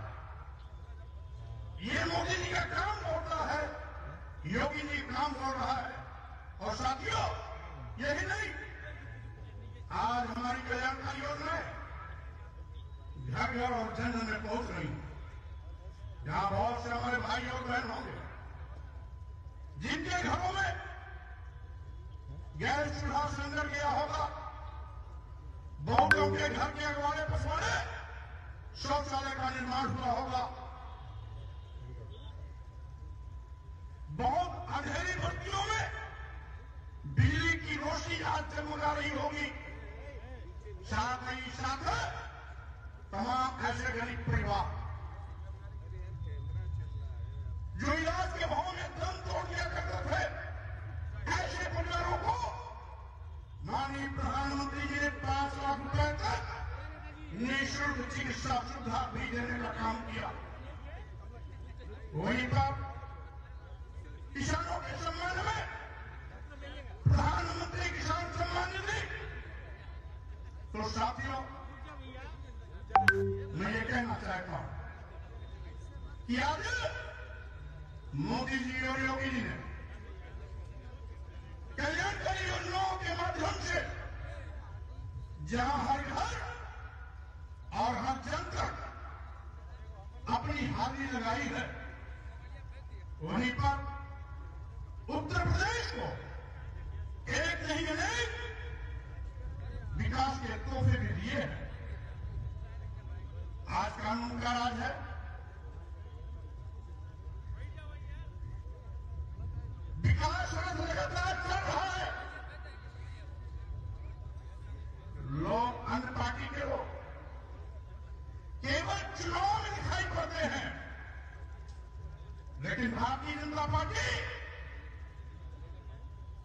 ये मोदी जी का काम हो रहा है, योगी जी काम हो रहा है। और साथियों, यही नहीं, आज हमारी कल्याणकारी योजनाएं घर घर और जन जन में पहुंच रही है, जहां बहुत से हमारे भाई और बहन होंगे जिनके घरों में गैस चूल्हा सिलेंडर गया होगा, बहुतों के घर के अगवाड़े पसवाड़े शौचालय का निर्माण हुआ होगा, बहुत अंधेरी बस्तियों में बिजली की रोशनी आज जगमगा रही होगी। साथ ही साथ तमाम ऐसे गरीब परिवार जो इलाज के भाव में दम तोड़ दिया करते थे, ऐसे परिवारों को माननीय प्रधानमंत्री जी ने पांच लाख रुपए तक निःशुल्क चिकित्सा सुविधा भी देने का काम किया। वहीं पर किसानों के सम्मान में प्रधानमंत्री किसान सम्मान निधि। तो साथियों, मैं ये कहना चाहता हूं कि आज मोदी जी और योगी जी ने कल्याणकारी योजनाओं के माध्यम से जहां हर घर और हर जन तक अपनी हाली लगाई है, वहीं पर उत्तर प्रदेश को एक नहीं अनेक विकास के तोहफे भी दिए हैं। आज कानून का राज है, विकास राज लगातार चल रहा है। लोग, अन्य पार्टी के लोग केवल चुनाव में दिखाई पड़ते हैं, लेकिन भारतीय जनता पार्टी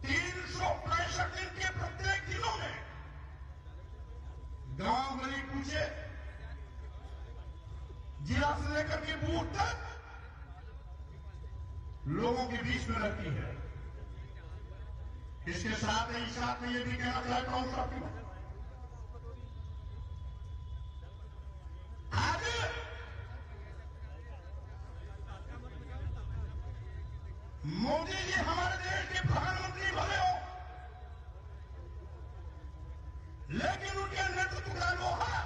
तीन सौ पैंसठ दिन के प्रत्येक जिलों में गांव गली पूछे, जिला से लेकर के बूथ तक लोगों के बीच में रहती है। इसके साथ ही साथ में ये भी कहना चाहता हूं साथियों, आज मोदी जी हमारे देश के प्रधानमंत्री बने हो, लेकिन उनके नेतृत्व का लोहा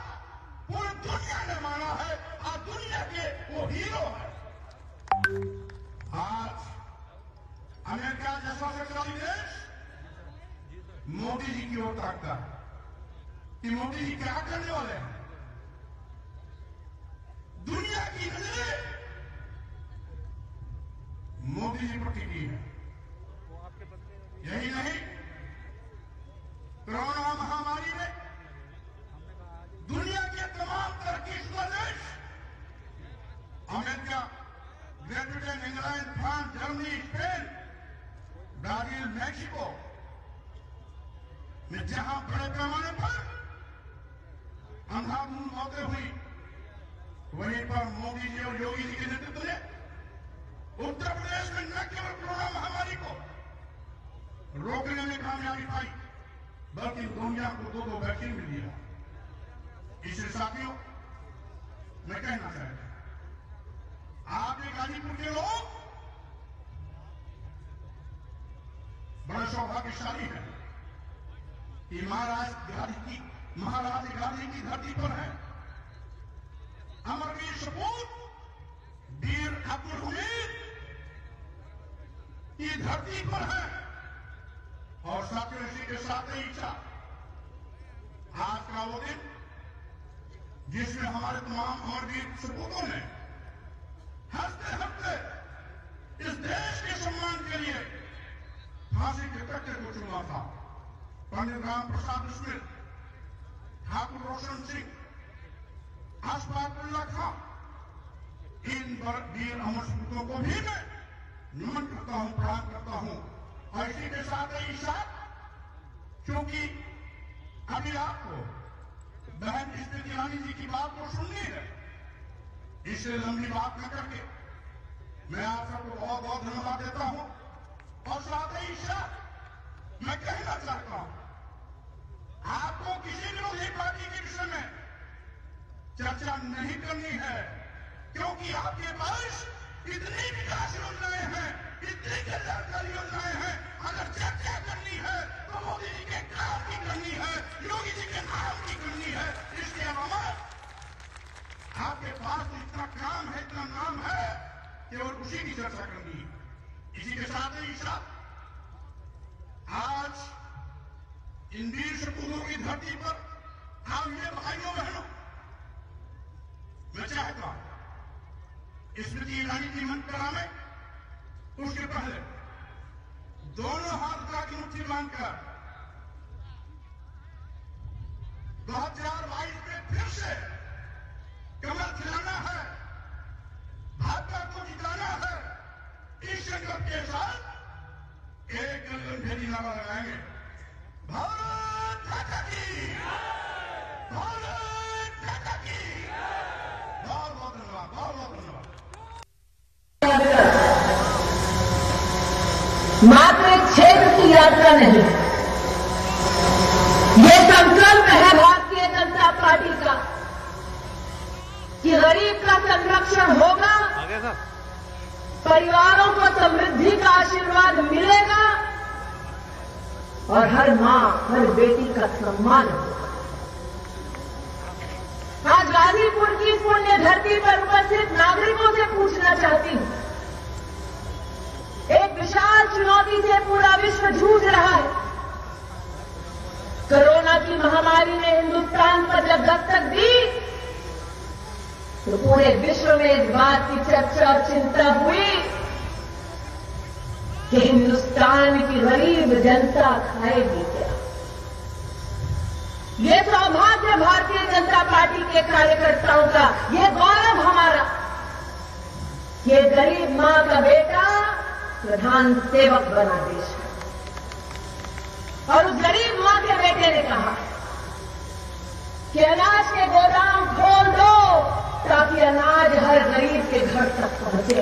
पूरी दुनिया ने माना है, आज दुनिया के वो हीरो है। आज अमेरिका जैसा शक्तिशाली देश मोदी जी की ओर ताकता है कि मोदी जी क्या करने वाले हैं। दुनिया की नजरें मोदी जी पर टिकी है। यही नहीं, कोरोना महामारी में दुनिया के तमाम तरक्कीशुदा देश America, Great Britain, England, France, Germany, Spain, Brazil, Mexico में जहां बड़े पैमाने पर अंधाधुंध मौतें हुई, वहीं पर मोदी जी और योगी जी के नेतृत्व में उत्तर प्रदेश में न केवल कोरोना महामारी को रोकने में कामयाबी पाई, बल्कि दुनिया को दो दो वैक्सीन भी दिया। इससे साथियों, मैं कहना चाहता हूं आप ये गाजीपुर के लोग बड़े सौभाग्यशाली हैं कि महाराज गांधी की महाराज गांधी की धरती पर है। अमरवीर सपूत, वीर अब्दुल हमीद की धरती पर है। और साथियों, इसी के साथ ही साथ आज का वो दिन जिसमें हमारे तमाम अमरवीर सपूतों ने हंसते हंसते इस देश के सम्मान के लिए फांसी के कट्टे को चुना था। पंडित राम प्रसाद बिस्मिल, ठाकुर रोशन सिंह, अशफाकुल्ला खां, इन वीर अमर सपूतों को भी मैं नमन करता हूं, प्रणाम करता हूं। और इसी के साथ ही साथ, क्योंकि अभी आपको बहन स्मृति ईरानी जी की बात को सुननी है, इससे लंबी बात न करके मैं आप सबको बहुत बहुत धन्यवाद देता हूं। और साथ ही साथ मैं कहना चाहता हूं, आपको किसी विरोधी पार्टी के विषय में चर्चा नहीं करनी है, क्योंकि आपके पास इतनी विकास योजनाएं हैं, इतनी कल्याणकारी योजनाएं हैं। अगर चर्चा करनी है तो मोदी जी इन वीर सपूतों की धरती पर आप मेरे भाइयों बहनों, मैं चाहता हूं स्मृति ईरानी की मंत्रणा में उसके पहले दोनों हाथ का की मुट्ठी मांगकर दो हजार बाईस में फिर से कमर खिलाना है, भाजपा को जिताना है। इस संकल्प के साथ एक गगन भेदी नारा लगाएंगे, भारत माता की जय, भारत माता की जय। बहुत बहुत धन्यवाद, बहुत बहुत धन्यवाद। मात्र एक क्षेत्र की यात्रा नहीं, ये संकल्प है भारतीय जनता पार्टी का कि गरीब का संरक्षण होगा, परिवारों को समृद्धि का आशीर्वाद मिलेगा और हर मां हर बेटी का सम्मान होगा। आज गाजीपुर की पुण्य धरती पर उपस्थित नागरिकों से पूछना चाहती हूं, एक विशाल चुनौती से पूरा विश्व जूझ रहा है। कोरोना की महामारी ने हिंदुस्तान पर जब दस्तक दी तो पूरे विश्व में इस बात की चर्चा और चिंता हुई कि हिंदुस्तान की गरीब जनता खाएगी क्या। ये सौभाग्य भारतीय जनता पार्टी के कार्यकर्ताओं का, ये गौरव हमारा, ये गरीब मां का बेटा प्रधान सेवक बना देश का। और उस गरीब मां के बेटे ने कहा कि अनाज के गोदाम खोल दो ताकि अनाज हर गरीब के घर तक पहुंचे।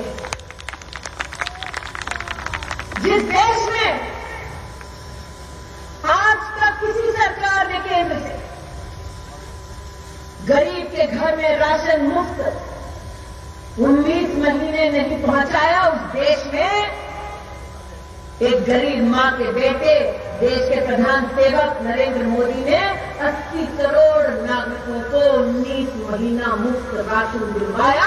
जिस देश में आज तक किसी सरकार ने केंद्र से गरीब के घर में राशन मुफ्त उन्नीस महीने नहीं पहुंचाया, उस देश में एक गरीब मां के बेटे देश के प्रधान सेवक नरेंद्र मोदी ने अस्सी करोड़ नागरिकों को उन्नीस महीना मुफ्त राशन दिलवाया।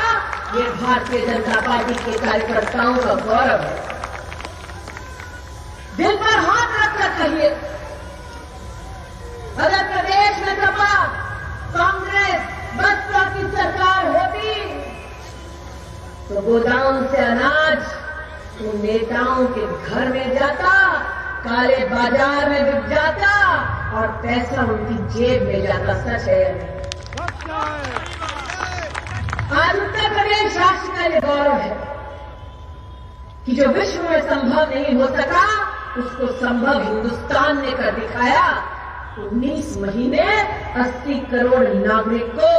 ये भारतीय जनता पार्टी के कार्यकर्ताओं का गौरव है। दिल पर हाथ रखकर कहिए, अगर प्रदेश में सपा कांग्रेस बसपा की सरकार होती तो गोदाम से अनाज उन नेताओं के घर में जाता, काले बाजार में बिक जाता और पैसा उनकी जेब में जाता। सच है। आज उत्तर प्रदेश राष्ट्र का ये गौरव है कि जो विश्व में संभव नहीं हो सका उसको संभव हिंदुस्तान ने कर दिखाया। उन्नीस महीने अस्सी करोड़ नागरिक को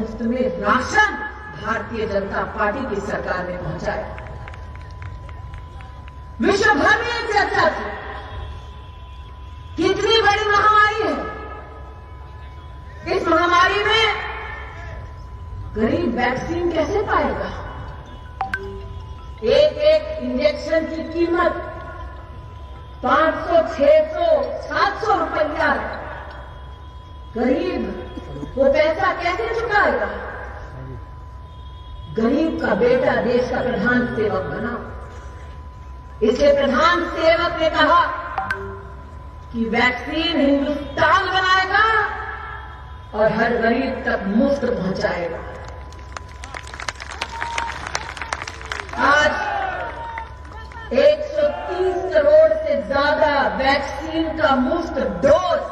मुफ्त में राशन भारतीय जनता पार्टी की सरकार ने पहुंचाया। विश्व भर में एक चर्चा थी, कितनी बड़ी महामारी है, इस महामारी में गरीब वैक्सीन कैसे पाएगा। एक एक इंजेक्शन की कीमत पाँच सौ, छह सौ, सात सौ रुपया है। गरीब वो पैसा कैसे चुकाएगा। गरीब का बेटा देश का प्रधान सेवक बना। इसे प्रधान सेवक ने कहा कि वैक्सीन हिंदुस्तान बनाएगा और हर गरीब तक मुफ्त पहुंचाएगा। आज एक सौ तीस करोड़ से ज्यादा वैक्सीन का मुफ्त डोज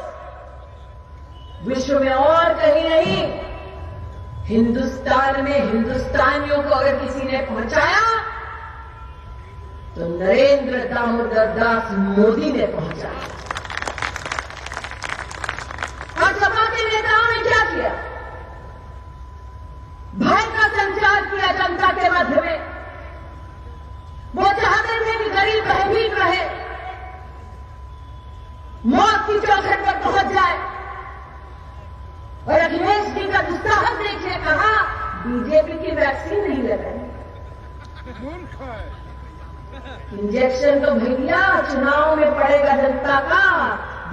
विश्व में और कहीं नहीं, हिंदुस्तान में हिंदुस्तानियों को अगर किसी ने पहुंचाया तो नरेंद्र दामोदर दास मोदी ने पहुंचाया। भय का संचार किया जनता के मध्य में। वो चाहते थे कि गरीब भयभीत रहे, मौत की चौखट पर पहुंच जाए। और अखिलेश जी का दुस्साहस देखिए, कहा बीजेपी की वैक्सीन नहीं लगाएंगे। इंजेक्शन तो भैया चुनाव में पड़ेगा जनता का,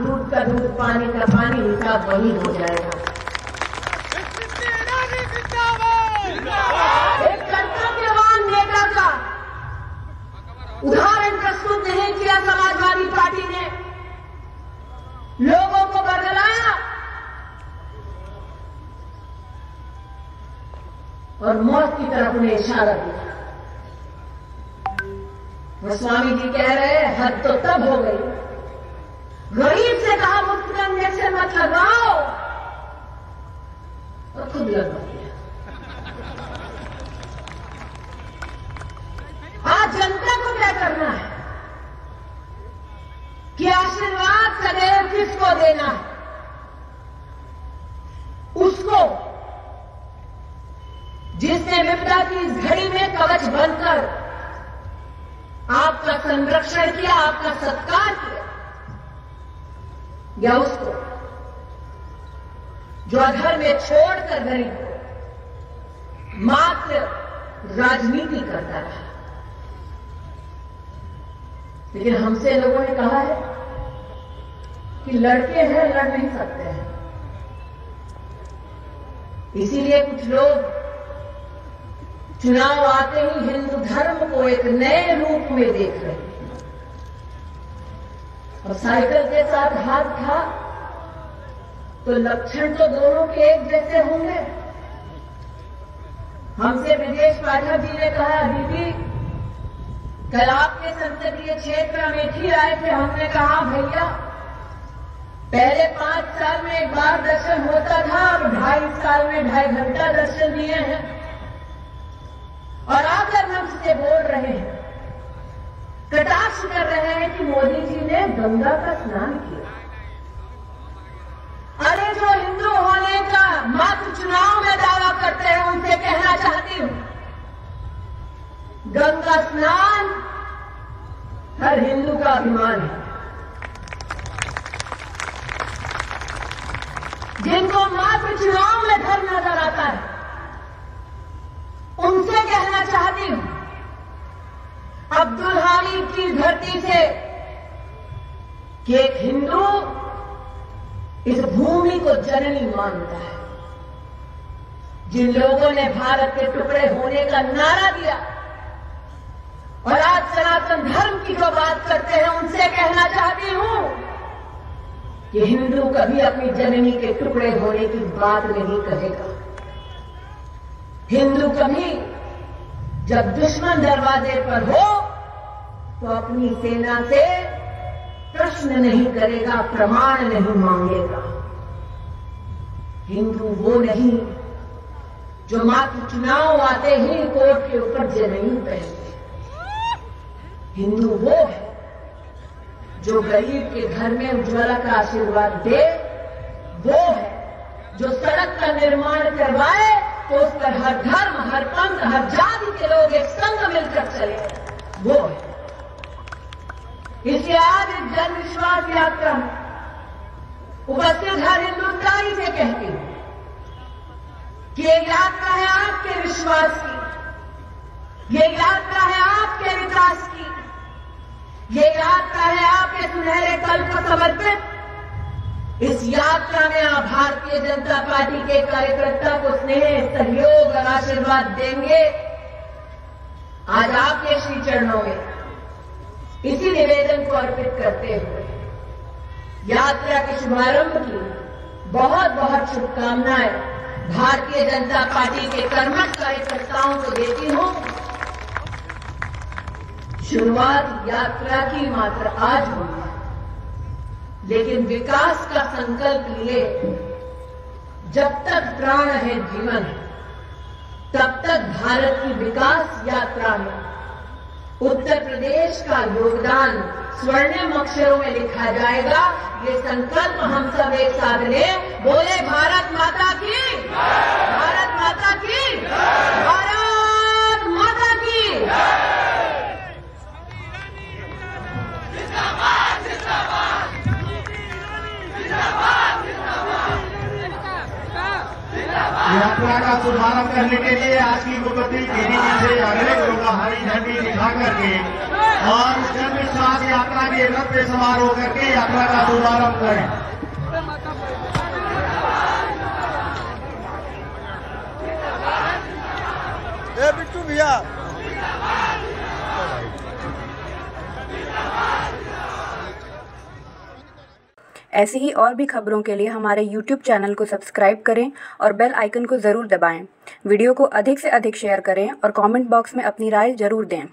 दूध का दूध पानी का पानी हिसाब वही हो जाएगा। एक कर्तव्यवान नेता का उदाहरण प्रस्तुत नहीं किया समाजवादी पार्टी ने। लोगों और मौत की तरफ उन्हें इशारा दिया। वो स्वामी जी कह रहे हद तो तब हो गई, गरीब से कहा मुफ्त में इंजेक्शन मत लगाओ और खुद लगवा दिया। आज जनता को क्या करना है कि आशीर्वाद सदैव किसको देना है? उसको जिसने विपदा की इस घड़ी में कवच बनकर आपका संरक्षण किया, आपका सत्कार किया, या उसको जो अधर में छोड़कर गरीब को मात्र राजनीति करता रहा। लेकिन हमसे लोगों ने कहा है कि लड़के हैं, लड़ नहीं सकते हैं, इसीलिए कुछ लोग चुनाव आते ही हिंदू धर्म को एक नए रूप में देख रहे हैं। और साइकिल के साथ हाथ था तो लक्षण तो दोनों के एक जैसे होंगे। हमसे ब्रजेश पाठक जी ने कहा, दीदी कल आपके संसदीय क्षेत्र अमेठी आए थे, हमने कहा भैया पहले पांच साल में एक बार दर्शन होता था, अब ढाई साल में ढाई घंटा दर्शन दिए हैं। और आज हम उससे बोल रहे हैं, कटाक्ष कर रहे हैं कि मोदी जी ने गंगा का स्नान किया। अरे जो हिंदू होने का मात्र चुनाव में दावा करते हैं उनसे कहना चाहती हूं, गंगा स्नान हर हिंदू का अभिमान है। जिनको मात्र चुनाव में धर्म नजर आता है उनसे कहना चाहती हूं, अब्दुल हामिद की धरती से कि एक हिंदू इस भूमि को जननी मानता है। जिन लोगों ने भारत के टुकड़े होने का नारा दिया और आज सनातन धर्म की जो बात करते हैं उनसे कहना चाहती हूं कि हिंदू कभी अपनी जननी के टुकड़े होने की बात नहीं कहेगा। हिंदू कभी जब दुश्मन दरवाजे पर हो तो अपनी सेना से प्रश्न नहीं करेगा, प्रमाण नहीं मांगेगा। हिंदू वो नहीं जो मात्र चुनाव आते ही कोर्ट के ऊपर जनेऊ पहनते। हिंदू वो है जो गरीब के घर में उज्ज्वला का आशीर्वाद दे, वो है जो सड़क का निर्माण करवाए तो उस पर हर धर्म, हर पंथ, हर जाति के लोग एक संग मिलकर चले, वो है। इसलिए आज एक जन विश्वास यात्रा उपस्थित हर हिंदुस्तानी से कहती हूं कि ये यात्रा है आपके विश्वास की, ये यात्रा है आपके विकास की, ये यात्रा है आपके सुनहरे कल को समर्पित। इस यात्रा में आप भारतीय जनता पार्टी के कार्यकर्ता को स्नेह, सहयोग और आशीर्वाद देंगे। आज आपके श्री चरणों में इसी निवेदन को अर्पित करते हुए यात्रा के शुभारंभ की बहुत बहुत शुभकामनाएं भारतीय जनता पार्टी के कर्मठ कार्यकर्ताओं को देती हूं। शुरुआत यात्रा की मात्र आज होगी, लेकिन विकास का संकल्प लिए जब तक प्राण है, जीवन है, तब तक भारत की विकास यात्रा में उत्तर प्रदेश का योगदान स्वर्णिम अक्षरों में लिखा जाएगा। ये संकल्प हम सब एक साथ लें, बोले भारत माता की, भारत माता की, भारत माता की। यात्रा का शुभारंभ करने के लिए आज की मुख्यमंत्री केवी जी से अनेक लोग हरी झंडी दिखा करके और जन विश्वास यात्रा के रथ पे सवार होकर के यात्रा का शुभारंभ करें। ए बिट्टू भैया ऐसी ही और भी खबरों के लिए हमारे यूट्यूब चैनल को सब्सक्राइब करें और बेल आइकन को ज़रूर दबाएं। वीडियो को अधिक से अधिक शेयर करें और कमेंट बॉक्स में अपनी राय ज़रूर दें।